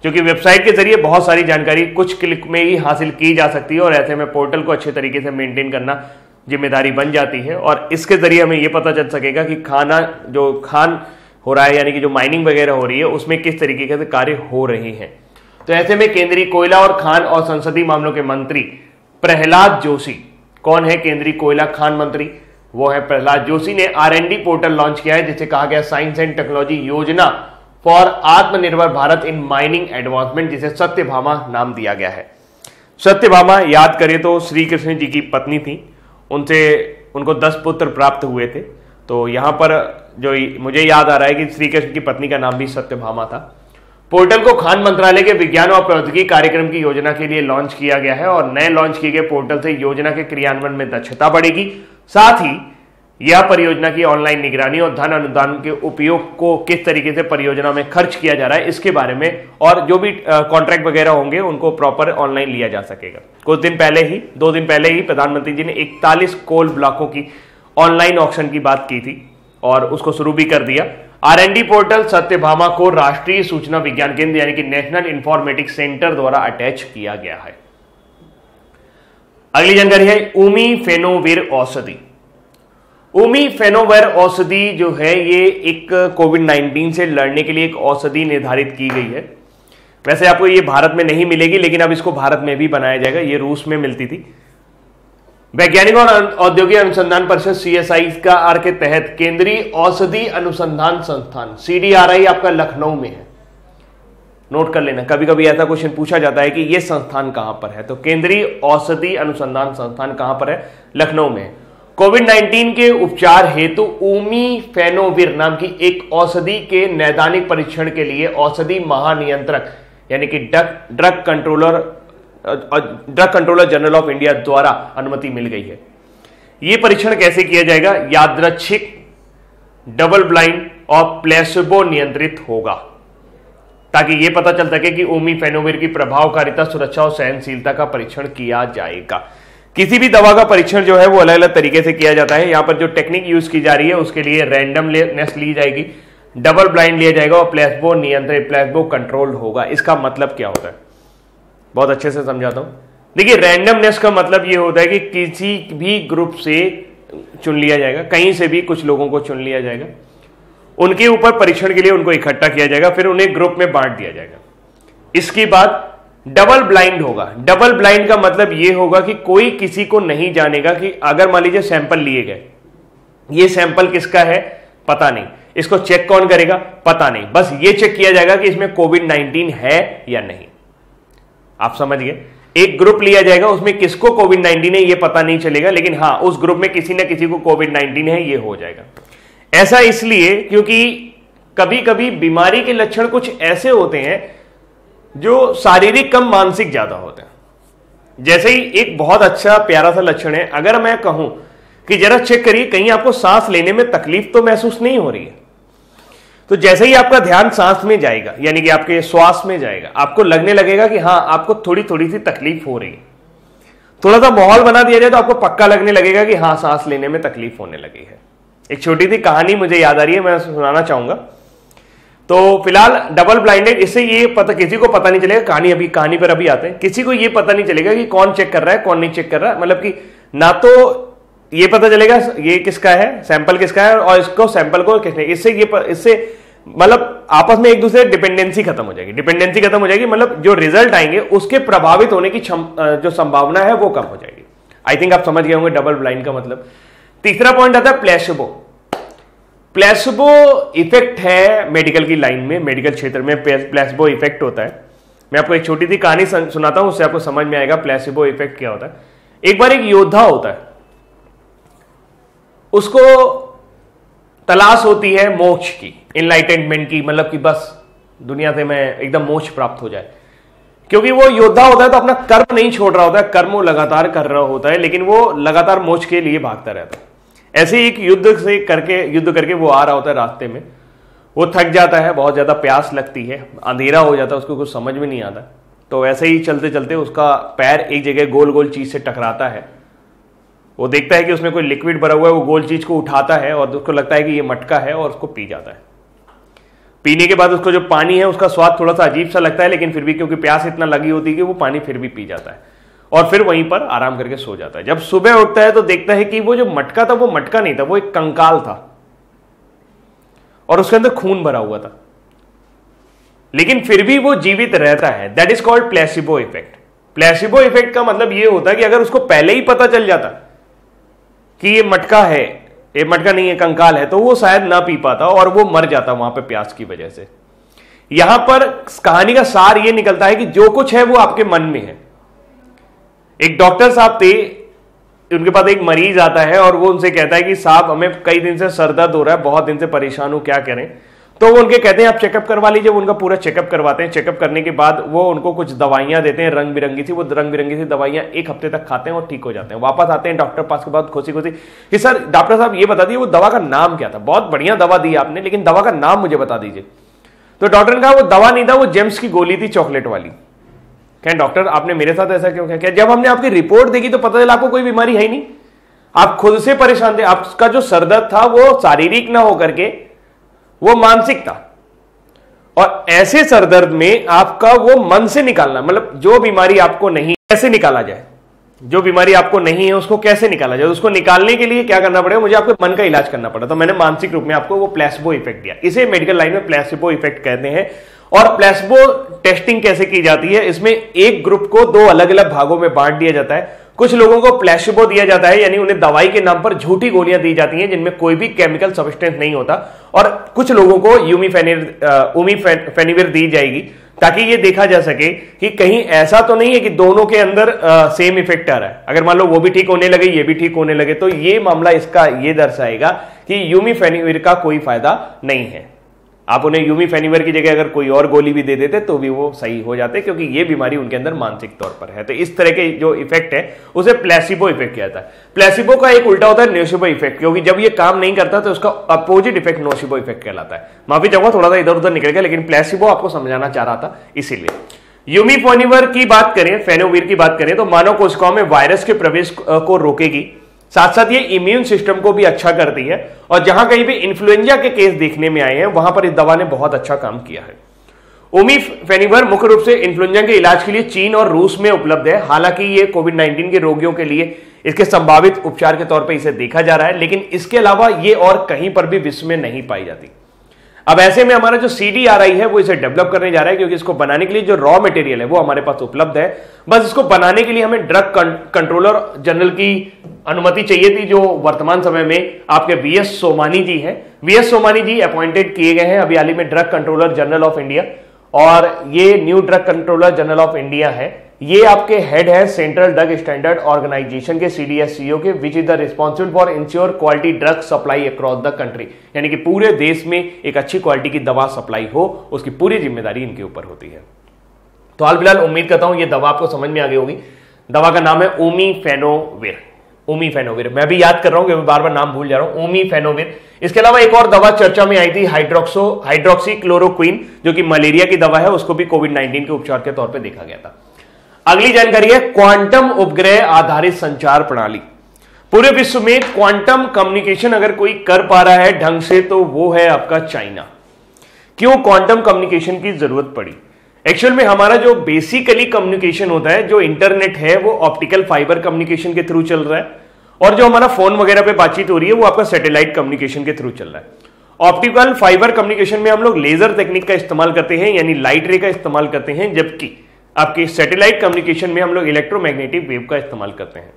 क्योंकि वेबसाइट के जरिए बहुत सारी जानकारी कुछ क्लिक में ही हासिल की जा सकती है और ऐसे में पोर्टल को अच्छे तरीके से मेंटेन करना जिम्मेदारी बन जाती है। और इसके जरिए हमें यह पता चल सकेगा कि खान हो रहा है, यानी कि जो माइनिंग वगैरह हो रही है, उसमें किस तरीके से कार्य हो रहे हैं। तो ऐसे में केंद्रीय कोयला और खान और संसदीय मामलों के मंत्री प्रहलाद जोशी, कौन है केंद्रीय कोयला खान मंत्री, वो है प्रहलाद जोशी, ने R&D पोर्टल लॉन्च किया है जिसे कहा गया साइंस एंड टेक्नोलॉजी योजना फॉर आत्मनिर्भर भारत इन माइनिंग एडवांसमेंट, जिसे सत्यभामा नाम दिया गया है। सत्यभामा याद करें तो श्री कृष्ण जी की पत्नी थी, उनको 10 पुत्र प्राप्त हुए थे। तो यहाँ पर जो मुझे याद आ रहा है कि श्री कृष्ण की पत्नी का नाम भी सत्यभामा था। पोर्टल को खान मंत्रालय के विज्ञान और प्रौद्योगिकी कार्यक्रम की योजना के लिए लॉन्च किया गया है और नए लॉन्च किए गए पोर्टल से योजना के क्रियान्वयन में दक्षता बढ़ेगी। साथ ही यह परियोजना की ऑनलाइन निगरानी और धन अनुदान के उपयोग को किस तरीके से परियोजना में खर्च किया जा रहा है इसके बारे में, और जो भी कॉन्ट्रैक्ट वगैरह होंगे उनको प्रॉपर ऑनलाइन लिया जा सकेगा। कुछ दिन पहले ही 2 दिन पहले ही प्रधानमंत्री जी ने 41 कोल ब्लॉकों की ऑनलाइन ऑक्शन की बात की थी और उसको शुरू भी कर दिया। R&D पोर्टल सत्यभामा को राष्ट्रीय सूचना विज्ञान केंद्र यानी कि नेशनल इंफॉर्मेटिक्स सेंटर द्वारा अटैच किया गया है। अगली जानकारी है उमीफेनोविर औषधि। उमीफेनोविर औषधि जो है ये एक कोविड-19 से लड़ने के लिए एक औषधि निर्धारित की गई है। वैसे आपको ये भारत में नहीं मिलेगी, लेकिन अब इसको भारत में भी बनाया जाएगा। ये रूस में मिलती थी। वैज्ञानिक और औद्योगिक अनुसंधान परिषद CSI का आर के तहत केंद्रीय औषधि अनुसंधान संस्थान CDRI आपका लखनऊ में है। नोट कर लेना, कभी कभी ऐसा क्वेश्चन पूछा जाता है कि यह संस्थान कहां पर है, तो केंद्रीय औषधि अनुसंधान संस्थान कहां पर है, लखनऊ में। कोविड-19 के उपचार हेतु उमीफेनोविर नाम की एक औषधि के नैदानिक परीक्षण के लिए औषधि महानियंत्रक यानी कि drug controller general of India द्वारा अनुमति मिल गई है। यह परीक्षण कैसे किया जाएगा? यादृच्छिक, डबल ब्लाइंड और प्लेसिबो नियंत्रित होगा, ताकि यह पता चल सके कि उमीफेनोविर की प्रभावकारिता, सुरक्षा और सहनशीलता का परीक्षण किया जाएगा। किसी भी दवा का परीक्षण जो है वो अलग अलग तरीके से किया जाता है। यहां पर जो टेक्निक यूज की जा रही है उसके लिए रैंडमनेस ली जाएगी, डबल ब्लाइंड लिया जाएगा और प्लेसिबो नियंत्रित, प्लेसिबो कंट्रोल होगा। इसका मतलब क्या होता है, बहुत अच्छे से समझाता हूं। देखिए, रैंडमनेस का मतलब यह होता है कि किसी भी ग्रुप से चुन लिया जाएगा, कहीं से भी कुछ लोगों को चुन लिया जाएगा, उनके ऊपर परीक्षण के लिए उनको इकट्ठा किया जाएगा, फिर उन्हें ग्रुप में बांट दिया जाएगा। इसके बाद डबल ब्लाइंड होगा। डबल ब्लाइंड का मतलब यह होगा कि कोई किसी को नहीं जानेगा कि अगर मान लीजिए सैंपल लिए गए, यह सैंपल किसका है पता नहीं, इसको चेक कौन करेगा पता नहीं, बस ये चेक किया जाएगा कि इसमें कोविड-19 है या नहीं। आप समझ गए, एक ग्रुप लिया जाएगा, उसमें किसको कोविड-19 है ये पता नहीं चलेगा, लेकिन हाँ उस ग्रुप में किसी ना किसी को कोविड-19 है ये हो जाएगा। ऐसा इसलिए क्योंकि कभी कभी बीमारी के लक्षण कुछ ऐसे होते हैं जो शारीरिक कम मानसिक ज्यादा होते हैं। जैसे ही एक बहुत अच्छा प्यारा सा लक्षण है, अगर मैं कहूं कि जरा चेक करिए कहीं आपको सांस लेने में तकलीफ तो महसूस नहीं हो रही है, तो जैसे ही आपका ध्यान सांस में जाएगा यानी कि आपके श्वास में जाएगा, आपको लगने लगेगा कि हाँ आपको थोड़ी थोड़ी सी तकलीफ हो रही है। थोड़ा सा माहौल बना दिया जाए तो आपको पक्का लगने लगेगा कि हाँ सांस लेने में तकलीफ होने लगी है। एक छोटी सी कहानी मुझे याद आ रही है, मैं सुनाना चाहूंगा। तो फिलहाल डबल ब्लाइंडेड, इससे ये पता किसी को पता नहीं चलेगा, कहानी पर अभी आते हैं, किसी को ये पता नहीं चलेगा कि कौन चेक कर रहा है कौन नहीं चेक कर रहा है। मतलब कि ना तो ये पता चलेगा ये किसका है, सैंपल किसका है और इसको सैंपल को किसने, इससे मतलब आपस में एक दूसरे डिपेंडेंसी खत्म हो जाएगी। डिपेंडेंसी खत्म हो जाएगी मतलब जो रिजल्ट आएंगे उसके प्रभावित होने की जो संभावना है वो कम हो जाएगी। आई थिंक आप समझ गए होंगे डबल ब्लाइंड का मतलब। तीसरा पॉइंट आता है प्लेसिबो। प्लेसिबो इफेक्ट है मेडिकल की लाइन में, मेडिकल क्षेत्र में प्लेसिबो इफेक्ट होता है। मैं आपको एक छोटी सी कहानी सुनाता हूं, उससे आपको समझ में आएगा प्लेसिबो इफेक्ट क्या होता है। एक बार एक योद्धा होता है, उसको तलाश होती है मोक्ष की, इनलाइटनमेंट की, मतलब कि बस दुनिया से मैं एकदम मोक्ष प्राप्त हो जाए। क्योंकि वो योद्धा होता है तो अपना कर्म नहीं छोड़ रहा होता है, कर्म वो लगातार कर रहा होता है, लेकिन वो लगातार मोक्ष के लिए भागता रहता है। ऐसे ही एक युद्ध करके वो आ रहा होता है, रास्ते में वो थक जाता है, बहुत ज्यादा प्यास लगती है, अंधेरा हो जाता है, उसको कुछ समझ में नहीं आता। तो ऐसे ही चलते चलते उसका पैर एक जगह गोल गोल चीज से टकराता है। वो देखता है कि उसमें कोई लिक्विड भरा हुआ है, वो गोल चीज को उठाता है और उसको लगता है कि ये मटका है और उसको पी जाता है। पीने के बाद उसको जो पानी है उसका स्वाद थोड़ा सा अजीब सा लगता है, लेकिन फिर भी क्योंकि प्यास इतना लगी होती है कि वो पानी फिर भी पी जाता है और फिर वहीं पर आराम करके सो जाता है। जब सुबह उठता है तो देखता है कि वो जो मटका था वो मटका नहीं था, वो एक कंकाल था और उसके अंदर खून भरा हुआ था, लेकिन फिर भी वो जीवित रहता है। That is called placebo effect. Placebo effect का मतलब ये होता है कि अगर उसको पहले ही पता चल जाता कि ये मटका है, ये मटका नहीं है कंकाल है, तो वो शायद ना पी पाता और वो मर जाता वहां पे प्यास की वजह से। यहां पर कहानी का सार ये निकलता है कि जो कुछ है वो आपके मन में है। एक डॉक्टर साहब थे, उनके पास एक मरीज आता है और वो उनसे कहता है कि साहब हमें कई दिन से सर दर्द हो रहा है, बहुत दिन से परेशान हूं, क्या करें? तो वो उनके कहते हैं आप चेकअप करवा लीजिए। वो उनका पूरा चेकअप करवाते हैं। चेकअप करने के बाद वो उनको कुछ दवाइयां देते हैं रंग बिरंगी सी दवाइयां, 1 हफ्ते तक खाते हैं और ठीक हो जाते हैं। वापस आते हैं डॉक्टर पास के बाद खुशी कि सर डॉक्टर साहब ये बता दीजिए वो दवा का नाम क्या था, बहुत बढ़िया दवा दी आपने, लेकिन दवा का नाम मुझे बता दीजिए। तो डॉक्टर ने कहा वो दवा नहीं था, वो जेम्स की गोली थी, चॉकलेट वाली। क्या डॉक्टर आपने मेरे साथ ऐसा क्यों क्या? जब हमने आपकी रिपोर्ट देखी तो पता चला आपको कोई बीमारी है ही नहीं, आप खुद से परेशान थे, आपका जो सर दर्द था वो शारीरिक ना होकर के वो मानसिक था, और ऐसे सरदर्द में आपका वो मन से निकालना, मतलब जो बीमारी आपको नहीं कैसे निकाला जाए, जो बीमारी आपको नहीं है उसको कैसे निकाला जाए, उसको निकालने के लिए क्या करना पड़ेगा, मुझे आपके मन का इलाज करना पड़ा। तो मैंने मानसिक रूप में आपको वो प्लेसिबो इफेक्ट दिया। इसे मेडिकल लाइन में प्लेसिबो इफेक्ट कहते हैं। और प्लेसिबो टेस्टिंग कैसे की जाती है, इसमें एक ग्रुप को दो अलग अलग भागों में बांट दिया जाता है। कुछ लोगों को प्लेसिबो दिया जाता है, यानी उन्हें दवाई के नाम पर झूठी गोलियां दी जाती हैं जिनमें कोई भी केमिकल सब्सटेंस नहीं होता, और कुछ लोगों को उमीफेनोविर दी जाएगी ताकि ये देखा जा सके कि कहीं ऐसा तो नहीं है कि दोनों के अंदर सेम इफेक्ट आ रहा है। अगर मान लो वो भी ठीक होने लगे, ये भी ठीक होने लगे, तो ये मामला इसका ये दर्शाएगा कि उमीफेनोविर का कोई फायदा नहीं है। आप उन्हें उमीफेनोविर की जगह अगर कोई और गोली भी दे देते तो भी वो सही हो जाते, क्योंकि ये बीमारी उनके अंदर मानसिक तौर पर है। तो इस तरह के जो इफेक्ट है उसे प्लेसिबो इफेक्ट किया जाता है। प्लेसिबो का एक उल्टा होता है नोसिबो इफेक्ट, क्योंकि जब ये काम नहीं करता तो उसका अपोजिट इफेक्ट नोसिबो इफेक्ट कहलाता है। माफी चाहूंगा, थोड़ा सा इधर उधर निकल गया, लेकिन प्लेसिबो आपको समझाना चाह रहा था इसीलिए। उमीफेनोविर की बात करें, फेनोवीर की बात करें, तो मानव कोशिकाओं में वायरस के प्रवेश को रोकेगी, साथ साथ ये इम्यून सिस्टम को भी अच्छा करती है, और जहां कहीं भी इन्फ्लुएंजा के केस देखने में आए हैं वहां पर इस दवा ने बहुत अच्छा काम किया है। उमीफेनोविर मुख्य रूप से इन्फ्लुएंजा के इलाज के लिए चीन और रूस में उपलब्ध है। हालांकि ये कोविड-19 के रोगियों के लिए इसके संभावित उपचार के तौर पर इसे देखा जा रहा है, लेकिन इसके अलावा ये और कहीं पर भी विश्व में नहीं पाई जाती। अब ऐसे में हमारा जो CDRI है वो इसे डेवलप करने जा रहा है, क्योंकि इसको बनाने के लिए जो रॉ मटेरियल है वो हमारे पास उपलब्ध है। बस इसको बनाने के लिए हमें ड्रग कंट्रोलर जनरल की अनुमति चाहिए थी, जो वर्तमान समय में आपके वीएस सोमानी जी हैं। वीएस सोमानी जी अपॉइंटेड किए गए हैं अभी हाल ही में drug controller general of India, और ये new drug controller general of India है। ये आपके हेड है सेंट्रल ड्रग स्टैंडर्ड ऑर्गेनाइजेशन के CDSCO के, which is the responsible for ensure quality drug supply across the country, यानी कि पूरे देश में एक अच्छी क्वालिटी की दवा सप्लाई हो, उसकी पूरी जिम्मेदारी इनके ऊपर होती है। तो हाल फिलहाल उम्मीद करता हूं ये दवा आपको समझ में आ गई होगी। दवा का नाम है उमीफेनोविर। उमीफेनोविर मैं भी याद कर रहा हूं क्योंकि बार बार नाम भूल जा रहा हूं, उमीफेनोविर। इसके अलावा एक और दवा चर्चा में आई थी, हाइड्रोक्सीक्लोरोक्वीन, जो कि मलेरिया की दवा है, उसको भी कोविड-19 के उपचार के तौर पे देखा गया था। अगली जानकारी है क्वांटम उपग्रह आधारित संचार प्रणाली। पूरे विश्व में क्वांटम कम्युनिकेशन अगर कोई कर पा रहा है ढंग से तो वो है आपका चाइना। क्यों क्वांटम कम्युनिकेशन की जरूरत पड़ी? एक्चुअल में हमारा जो बेसिकली कम्युनिकेशन होता है, जो इंटरनेट है, वो ऑप्टिकल फाइबर कम्युनिकेशन के थ्रू चल रहा है, और जो हमारा फोन वगैरह पे बातचीत हो रही है वो आपका सैटेलाइट कम्युनिकेशन के थ्रू चल रहा है। ऑप्टिकल फाइबर कम्युनिकेशन में हम लोग लेजर टेक्निक का इस्तेमाल करते हैं, यानी लाइट रे का इस्तेमाल करते हैं, जबकि आपके सैटेलाइट कम्युनिकेशन में हम लोग इलेक्ट्रोमैग्नेटिक वेव का इस्तेमाल करते हैं।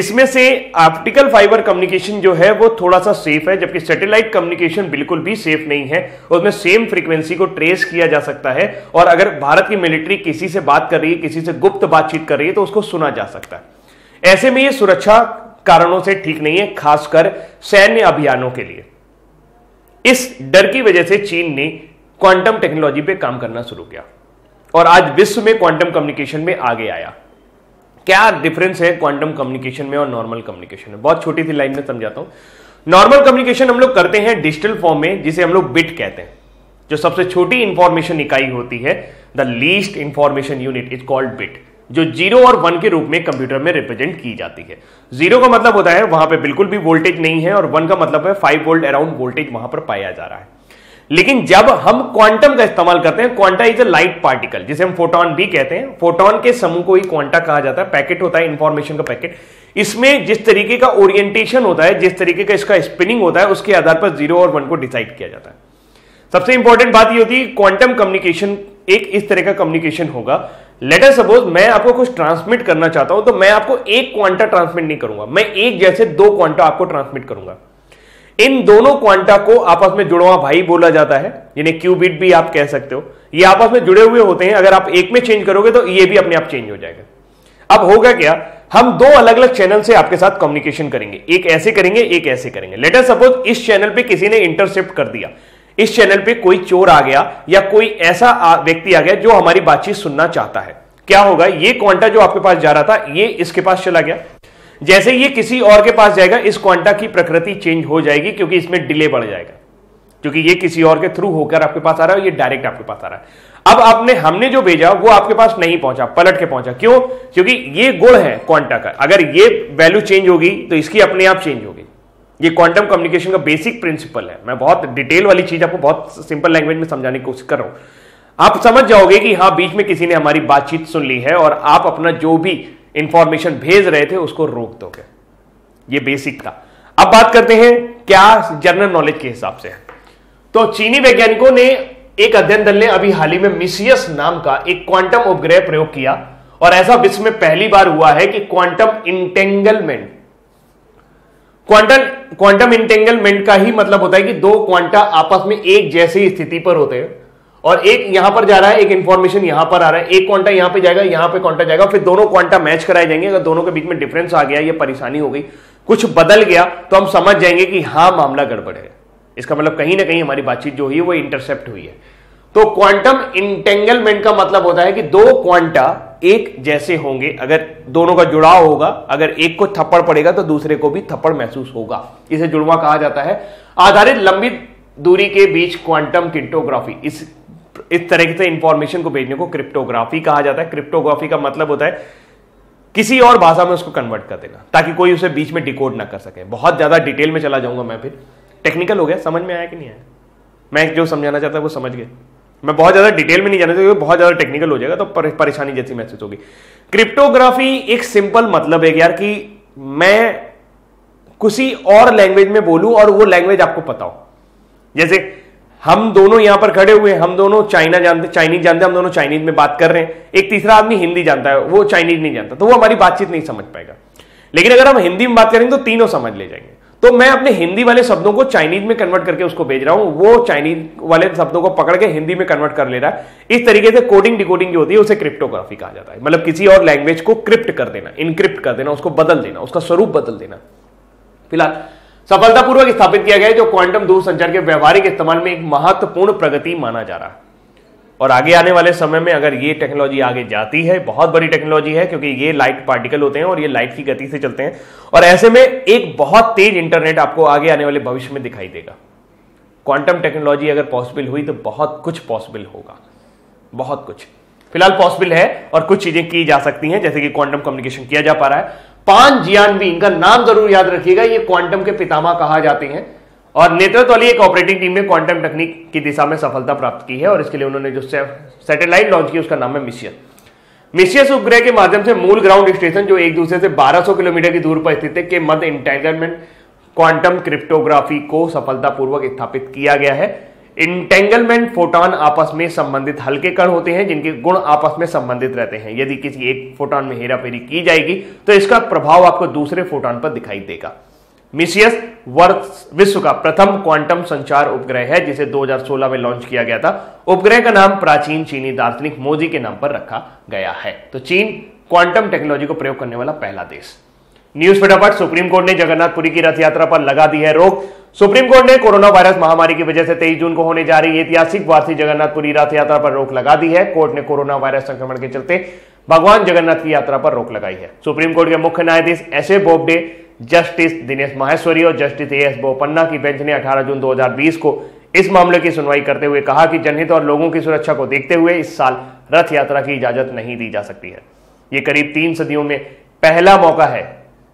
इसमें से ऑप्टिकल फाइबर कम्युनिकेशन जो है वो थोड़ा सा सेफ है, जबकि सैटेलाइट कम्युनिकेशन बिल्कुल भी सेफ नहीं है। उसमें सेम फ्रीक्वेंसी को ट्रेस किया जा सकता है, और अगर भारत की मिलिट्री किसी से बात कर रही है, किसी से गुप्त बातचीत कर रही है, तो उसको सुना जा सकता है। ऐसे में ये सुरक्षा कारणों से ठीक नहीं है, खासकर सैन्य अभियानों के लिए। इस डर की वजह से चीन ने क्वांटम टेक्नोलॉजी पर काम करना शुरू किया, और आज विश्व में क्वांटम कम्युनिकेशन में आगे आया। क्या डिफरेंस है क्वांटम कम्युनिकेशन में और नॉर्मल कम्युनिकेशन में? बहुत छोटी सी लाइन में समझाता हूं। नॉर्मल कम्युनिकेशन हम लोग करते हैं डिजिटल फॉर्म में, जिसे हम लोग बिट कहते हैं, जो सबसे छोटी इंफॉर्मेशन इकाई होती है, the least information unit is called bit, जो 0 और 1 के रूप में कंप्यूटर में रिप्रेजेंट की जाती है। 0 का मतलब होता है वहां पे बिल्कुल भी वोल्टेज नहीं है, और 1 का मतलब है 5 वोल्ट अराउंड वोल्टेज वहां पर पाया जा रहा है। लेकिन जब हम क्वांटम का इस्तेमाल करते हैं, quanta is a light particle, जिसे हम फोटॉन भी कहते हैं, फोटॉन के समूह को ही क्वांटा कहा जाता है। पैकेट होता है, इंफॉर्मेशन का पैकेट। इसमें जिस तरीके का ओरिएंटेशन होता है, जिस तरीके का इसका स्पिनिंग होता है, उसके आधार पर 0 और 1 को डिसाइड किया जाता है। सबसे इंपॉर्टेंट बात यह होती है क्वांटम कम्युनिकेशन एक इस तरह का कम्युनिकेशन होगा। लेट अस सपोज मैं आपको कुछ ट्रांसमिट करना चाहता हूं, तो मैं आपको एक क्वांटा ट्रांसमिट नहीं करूंगा, मैं एक जैसे 2 क्वांटा आपको ट्रांसमिट करूंगा। इन दोनों क्वांटा को आपस में जुड़वा भाई बोला जाता है, जिन्हें क्यूबिट भी आप कह सकते हो। ये आपस में जुड़े हुए होते हैं, अगर आप एक में चेंज करोगे तो ये भी अपने आप चेंज हो जाएगा। अब होगा क्या, हम 2 अलग अलग चैनल से आपके साथ कम्युनिकेशन करेंगे, एक ऐसे करेंगे, एक ऐसे करेंगे। लेट अस सपोज इस चैनल पे किसी ने इंटरसेप्ट कर दिया, इस चैनल पे कोई चोर आ गया या कोई ऐसा व्यक्ति आ गया जो हमारी बातचीत सुनना चाहता है। क्या होगा, ये क्वांटा जो आपके पास जा रहा था ये इसके पास चला गया। जैसे ये किसी और के पास जाएगा, इस क्वांटा की प्रकृति चेंज हो जाएगी, क्योंकि इसमें डिले बढ़ जाएगा, क्योंकि ये किसी और के थ्रू होकर आपके पास आ रहा है, ये डायरेक्ट आपके पास आ रहा है। अब आपने हमने जो भेजा वो आपके पास नहीं पहुंचा, पलट के पहुंचा। क्यों? क्योंकि ये गुण है क्वांटा का, अगर ये वैल्यू चेंज होगी तो इसकी अपने आप चेंज होगी। ये क्वांटम कम्युनिकेशन का बेसिक प्रिंसिपल है। मैं बहुत डिटेल वाली चीज आपको बहुत सिंपल लैंग्वेज में समझाने की कोशिश कर रहा हूँ, आप समझ जाओगे कि हाँ बीच में किसी ने हमारी बातचीत सुन ली है और आप अपना जो भी इंफॉर्मेशन भेज रहे थे उसको रोक दोगे। ये बेसिक था। अब बात करते हैं क्या जनरल नॉलेज के हिसाब से। तो चीनी वैज्ञानिकों ने एक अध्ययन दल ने अभी हाल ही में मिसियस नाम का एक क्वांटम उपग्रह प्रयोग किया और ऐसा विश्व में पहली बार हुआ है कि क्वांटम इंटेंगलमेंट, क्वांटम इंटेंगलमेंट का ही मतलब होता है कि दो क्वांटा आपस में एक जैसी स्थिति पर होते हैं और एक यहां पर जा रहा है, एक इंफॉर्मेशन यहां पर आ रहा है, एक क्वांटा यहां पे जाएगा, यहां पे क्वांटा जाएगा, फिर दोनों क्वांटा मैच कराए जाएंगे। अगर दोनों के बीच में डिफरेंस आ गया, ये परेशानी हो गई, कुछ बदल गया, तो हम समझ जाएंगे कि हाँ मामला गड़बड़ है। इसका मतलब कहीं ना कहीं हमारी बातचीत जो हुई है वो इंटरसेप्ट हुई है। तो क्वांटम इंटेंगलमेंट का मतलब होता है कि दो क्वांटा एक जैसे होंगे, अगर दोनों का जुड़ाव होगा, अगर एक को थप्पड़ पड़ेगा तो दूसरे को भी थप्पड़ महसूस होगा, इसे जुड़वा कहा जाता है। आधारित लंबी दूरी के बीच क्वांटम क्रिप्टोग्राफी, इस तरह से इंफॉर्मेशन को भेजने को क्रिप्टोग्राफी कहा जाता है। क्रिप्टोग्राफी का मतलब होता है किसी और भाषा में उसको कन्वर्ट कर देना ताकि कोई उसे बीच में डिकोड ना कर सके। बहुत ज्यादा डिटेल में चला जाऊंगा मैं, फिर टेक्निकल हो गया। समझ में आया कि नहीं आया? मैं जो समझाना चाहता है वो समझ गए। मैं बहुत ज्यादा डिटेल में नहीं जाना चाहता, बहुत ज्यादा टेक्निकल हो जाएगा तो परेशानी जैसी महसूस होगी। क्रिप्टोग्राफी एक सिंपल मतलब है यार कि मैं किसी और लैंग्वेज में बोलूं और वो लैंग्वेज आपको पता हो। जैसे हम दोनों यहां पर खड़े हुए हैं, हम दोनों चाइनीज जानते हैं, हम दोनों चाइनीज में बात कर रहे हैं, एक तीसरा आदमी हिंदी जानता है, वो चाइनीज नहीं जानता, तो वो हमारी बातचीत नहीं समझ पाएगा। लेकिन अगर हम हिंदी में बात करेंगे तो तीनों समझ ले जाएंगे। तो मैं अपने हिंदी वाले शब्दों को चाइनीज में कन्वर्ट करके उसको भेज रहा हूं, वो चाइनीज वाले शब्दों को पकड़ के हिंदी में कन्वर्ट कर ले रहा है। इस तरीके से कोडिंग डिकोडिंग जो होती है उसे क्रिप्टोग्राफी कहा जाता है। मतलब किसी और लैंग्वेज को क्रिप्ट कर देना, इनक्रिप्ट कर देना, उसको बदल देना, उसका स्वरूप बदल देना। फिलहाल सफलतापूर्वक स्थापित किया गया है, जो क्वांटम दूरसंचार के व्यवहारिक इस्तेमाल में एक महत्वपूर्ण प्रगति माना जा रहा है। और आगे आने वाले समय में अगर ये टेक्नोलॉजी आगे जाती है, बहुत बड़ी टेक्नोलॉजी है, क्योंकि ये लाइट पार्टिकल होते हैं और ये लाइट की गति से चलते हैं और ऐसे में एक बहुत तेज इंटरनेट आपको आगे आने वाले भविष्य में दिखाई देगा। क्वांटम टेक्नोलॉजी अगर पॉसिबल हुई तो बहुत कुछ पॉसिबल होगा, बहुत कुछ फिलहाल पॉसिबल है और कुछ चीजें की जा सकती हैं, जैसे कि क्वांटम कम्युनिकेशन किया जा पा रहा है। पान जियान बी, इनका नाम जरूर याद रखिएगा, ये क्वांटम के पितामह कहा जाते हैं और नेतृत्व वाली एक ऑपरेटिंग टीम ने क्वांटम तकनीक की दिशा में सफलता प्राप्त की है और इसके लिए उन्होंने जो सैटेलाइट लॉन्च की उसका नाम है मिसियस। मिसियस उपग्रह के माध्यम से मूल ग्राउंड स्टेशन जो एक दूसरे से 1200 किलोमीटर की दूर पर स्थित है के मध्य इंटेंगलमेंट क्वांटम क्रिप्टोग्राफी को सफलतापूर्वक स्थापित किया गया है। इंटेंगलमेंट फोटॉन आपस में संबंधित हल्के कण होते हैं जिनके गुण आपस में संबंधित रहते हैं। यदि किसी एक फोटॉन में हेराफेरी की जाएगी तो इसका प्रभाव आपको दूसरे फोटॉन पर दिखाई देगा। मिसियस विश्व का प्रथम क्वांटम संचार उपग्रह है जिसे 2016 में लॉन्च किया गया था। उपग्रह का नाम प्राचीन चीनी दार्शनिक मोजी के नाम पर रखा गया है। तो चीन क्वांटम टेक्नोलॉजी को प्रयोग करने वाला पहला देश। न्यूज फटाफट, सुप्रीम कोर्ट ने जगन्नाथपुरी की रथ यात्रा पर लगा दी है रोक। सुप्रीम कोर्ट ने कोरोना वायरस महामारी की वजह से 23 जून को होने जा रही ऐतिहासिक वार्षिक जगन्नाथपुरी रथ यात्रा पर रोक लगा दी है। कोर्ट ने कोरोना वायरस संक्रमण के चलते भगवान जगन्नाथ की यात्रा पर रोक लगाई है। सुप्रीम कोर्ट के मुख्य न्यायाधीश एस ए बोबडे, justice Dinesh Maheshwari और जस्टिस ए एस बोपन्ना की बेंच ने 18 जून 2020 को इस मामले की सुनवाई करते हुए कहा कि जनहित और लोगों की सुरक्षा को देखते हुए इस साल रथ यात्रा की इजाजत नहीं दी जा सकती है। ये करीब 3 सदियों में पहला मौका है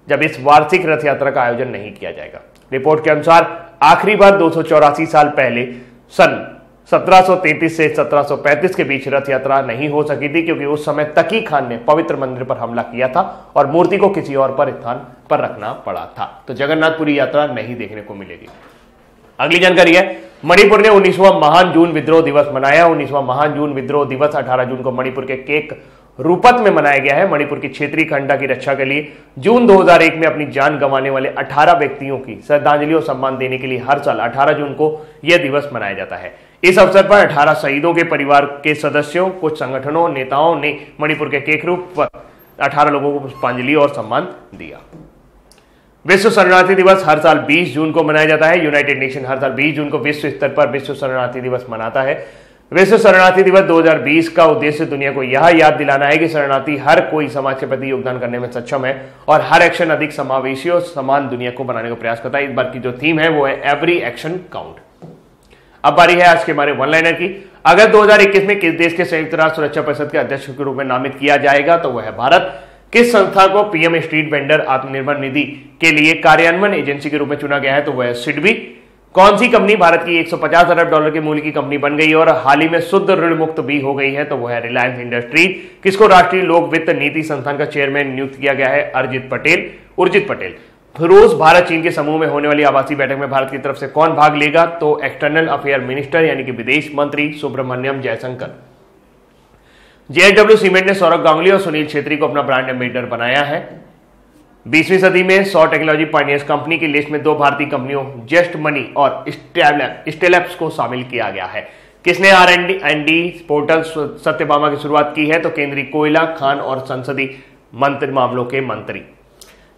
जब इस वार्षिक रथ यात्रा का आयोजन नहीं किया जाएगा। रिपोर्ट के अनुसार आखिरी बार 284 साल पहले सन 1733 से 1735 के बीच रथ यात्रा नहीं हो सकी थी क्योंकि उस समय तकी खान ने पवित्र मंदिर पर हमला किया था और मूर्ति को किसी और पर स्थान पर रखना पड़ा था। तो जगन्नाथपुरी यात्रा नहीं देखने को मिलेगी। अगली जानकारी है, मणिपुर ने 19वां महान जून विद्रोह दिवस मनाया। 19वां महान जून विद्रोह दिवस 18 जून को मणिपुर के केक रूपत में मनाया गया है। मणिपुर की क्षेत्रीय खंडा की रक्षा के लिए जून 2001 में अपनी जान गंवाने वाले 18 व्यक्तियों की श्रद्धांजलि और सम्मान देने के लिए हर साल 18 जून को यह दिवस मनाया जाता है। इस अवसर पर 18 शहीदों के परिवार के सदस्यों, कुछ संगठनों और नेताओं ने मणिपुर के केकरूप पर 18 लोगों को पुष्पांजलि और सम्मान दिया। विश्व शरणार्थी दिवस हर साल 20 जून को मनाया जाता है। यूनाइटेड नेशन हर साल 20 जून को विश्व स्तर पर विश्व शरणार्थी दिवस मनाता है। विश्व शरणार्थी दिवस 2020 का उद्देश्य दुनिया को यह याद दिलाना है कि शरणार्थी हर कोई समाज के प्रति योगदान करने में सक्षम है और हर एक्शन अधिक समावेशी और समान दुनिया को बनाने का प्रयास करता है। इस बार की जो थीम है वो है एवरी एक्शन काउंट। अब बारी है आज के हमारे वन लाइनर की। अगर 2021 में किस देश के संयुक्त राष्ट्र सुरक्षा परिषद के अध्यक्ष के रूप में नामित किया जाएगा तो वह भारत। किस संस्था को PM street vendor Atmanirbhar Nidhi के लिए कार्यान्वयन एजेंसी के रूप में चुना गया है, तो वह सिडबी। कौन सी कंपनी भारत की 150 अरब डॉलर के मूल्य की कंपनी बन गई और हाल ही में शुद्ध ऋण मुक्त भी हो गई है, तो वह है रिलायंस इंडस्ट्रीज। किसको राष्ट्रीय लोक वित्त नीति संस्थान का चेयरमैन नियुक्त किया गया है, उर्जित पटेल। फिरोज भारत चीन के समूह में होने वाली आवासीय बैठक में भारत की तरफ से कौन भाग लेगा, तो एक्सटर्नल अफेयर मिनिस्टर यानी कि विदेश मंत्री सुब्रमण्यम जयशंकर। जेएसडब्ल्यू सीमेंट ने सौरभ गांगुली और सुनील छेत्री को अपना ब्रांड एम्बेसडर बनाया है। 20वीं सदी में 100 टेक्नोलॉजी पायनियर्स कंपनी की लिस्ट में 2 भारतीय कंपनियों जेस्टमनी और स्टेलएप्स को शामिल किया गया है। किसने R&D पोर्टल सत्यभामा की शुरुआत की है, तो केंद्रीय कोयला खान और संसदीय मंत्री मामलों के मंत्री।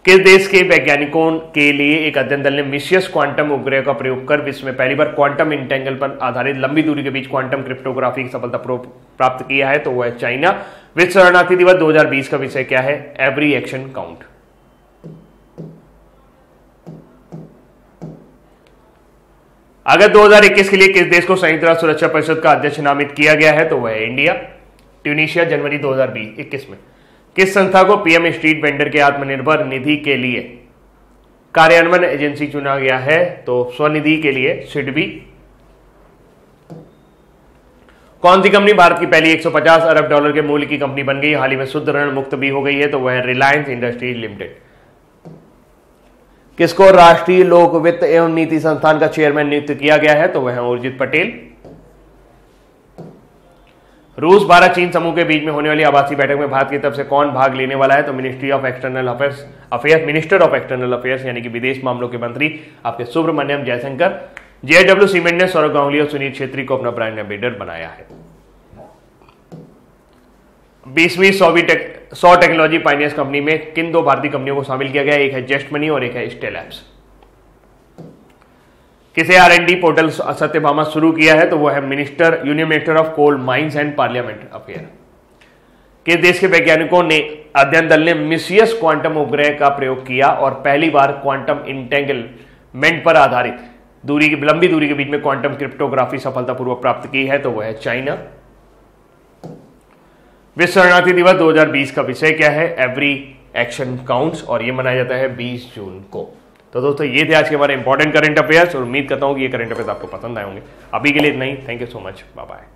किस देश के वैज्ञानिकों के लिए एक अध्ययन दल ने मिसियस क्वांटम उपग्रह का प्रयोग कर विश्व में पहली बार क्वांटम इंटेंगल पर आधारित लंबी दूरी के बीच क्वांटम क्रिप्टोग्राफी की सफलता प्राप्त किया है, तो वह चाइना। विश्व शरणार्थी दिवस 2020 का विषय क्या है, एवरी एक्शन काउंट। अगस्त 2021 के लिए किस देश को संयुक्त राष्ट्र सुरक्षा परिषद का अध्यक्ष नामित किया गया है, तो वह इंडिया। ट्यूनिशिया जनवरी 2021 में। किस संस्था को पीएम स्ट्रीट वेंडर के आत्मनिर्भर निधि के लिए कार्यान्वयन एजेंसी चुना गया है, तो स्वनिधि के लिए सिडबी। कौन सी कंपनी भारत की पहली 150 अरब डॉलर के मूल्य की कंपनी बन गई, हाल ही में शुद्ध ऋण मुक्त भी हो गई है, तो वह रिलायंस इंडस्ट्रीज लिमिटेड। किसको राष्ट्रीय लोक वित्त एवं नीति संस्थान का चेयरमैन नियुक्त किया गया है, तो वह उर्जित पटेल। रूस भारत चीन समूह के बीच में होने वाली आभासी बैठक में भारत की तरफ से कौन भाग लेने वाला है, तो मिनिस्टर ऑफ एक्सटर्नल अफेयर्स यानी कि विदेश मामलों के मंत्री आपके सुब्रमण्यम जयशंकर। जेएसडब्ल्यू सीमेंट ने सौरभ गांगुली और सुनील छेत्री को अपना ब्रांड एम्बेसडर बनाया है। 20वीं 100 टेक्नोलॉजी पायनियर्स कंपनी में किन 2 भारतीय कंपनियों को शामिल किया गया, एक है जेस्टमनी और एक है स्टेलएप्स। किसे R&D पोर्टल सत्यभामा शुरू किया है, तो वह है union minister of coal mines and parliament affair. किस देश के वैज्ञानिकों ने अध्ययन दल ने मिसियस क्वांटम उपग्रह का प्रयोग किया और पहली बार क्वांटम इंटेंगलमेंट पर आधारित लंबी दूरी के बीच में क्वांटम क्रिप्टोग्राफी सफलतापूर्वक प्राप्त की है, तो वह है चाइना। विश्व शरणार्थी दिवस 2020 का विषय क्या है, एवरी एक्शन काउंट्स, और यह मनाया जाता है 20 जून को। तो दोस्तों ये थे आज के हमारे इंपॉर्टेंट करंट अफेयर्स, और उम्मीद करता हूँ कि ये करंट अफेयर्स आपको पसंद आए होंगे। अभी के लिए इतना ही, thank you so much, bye bye.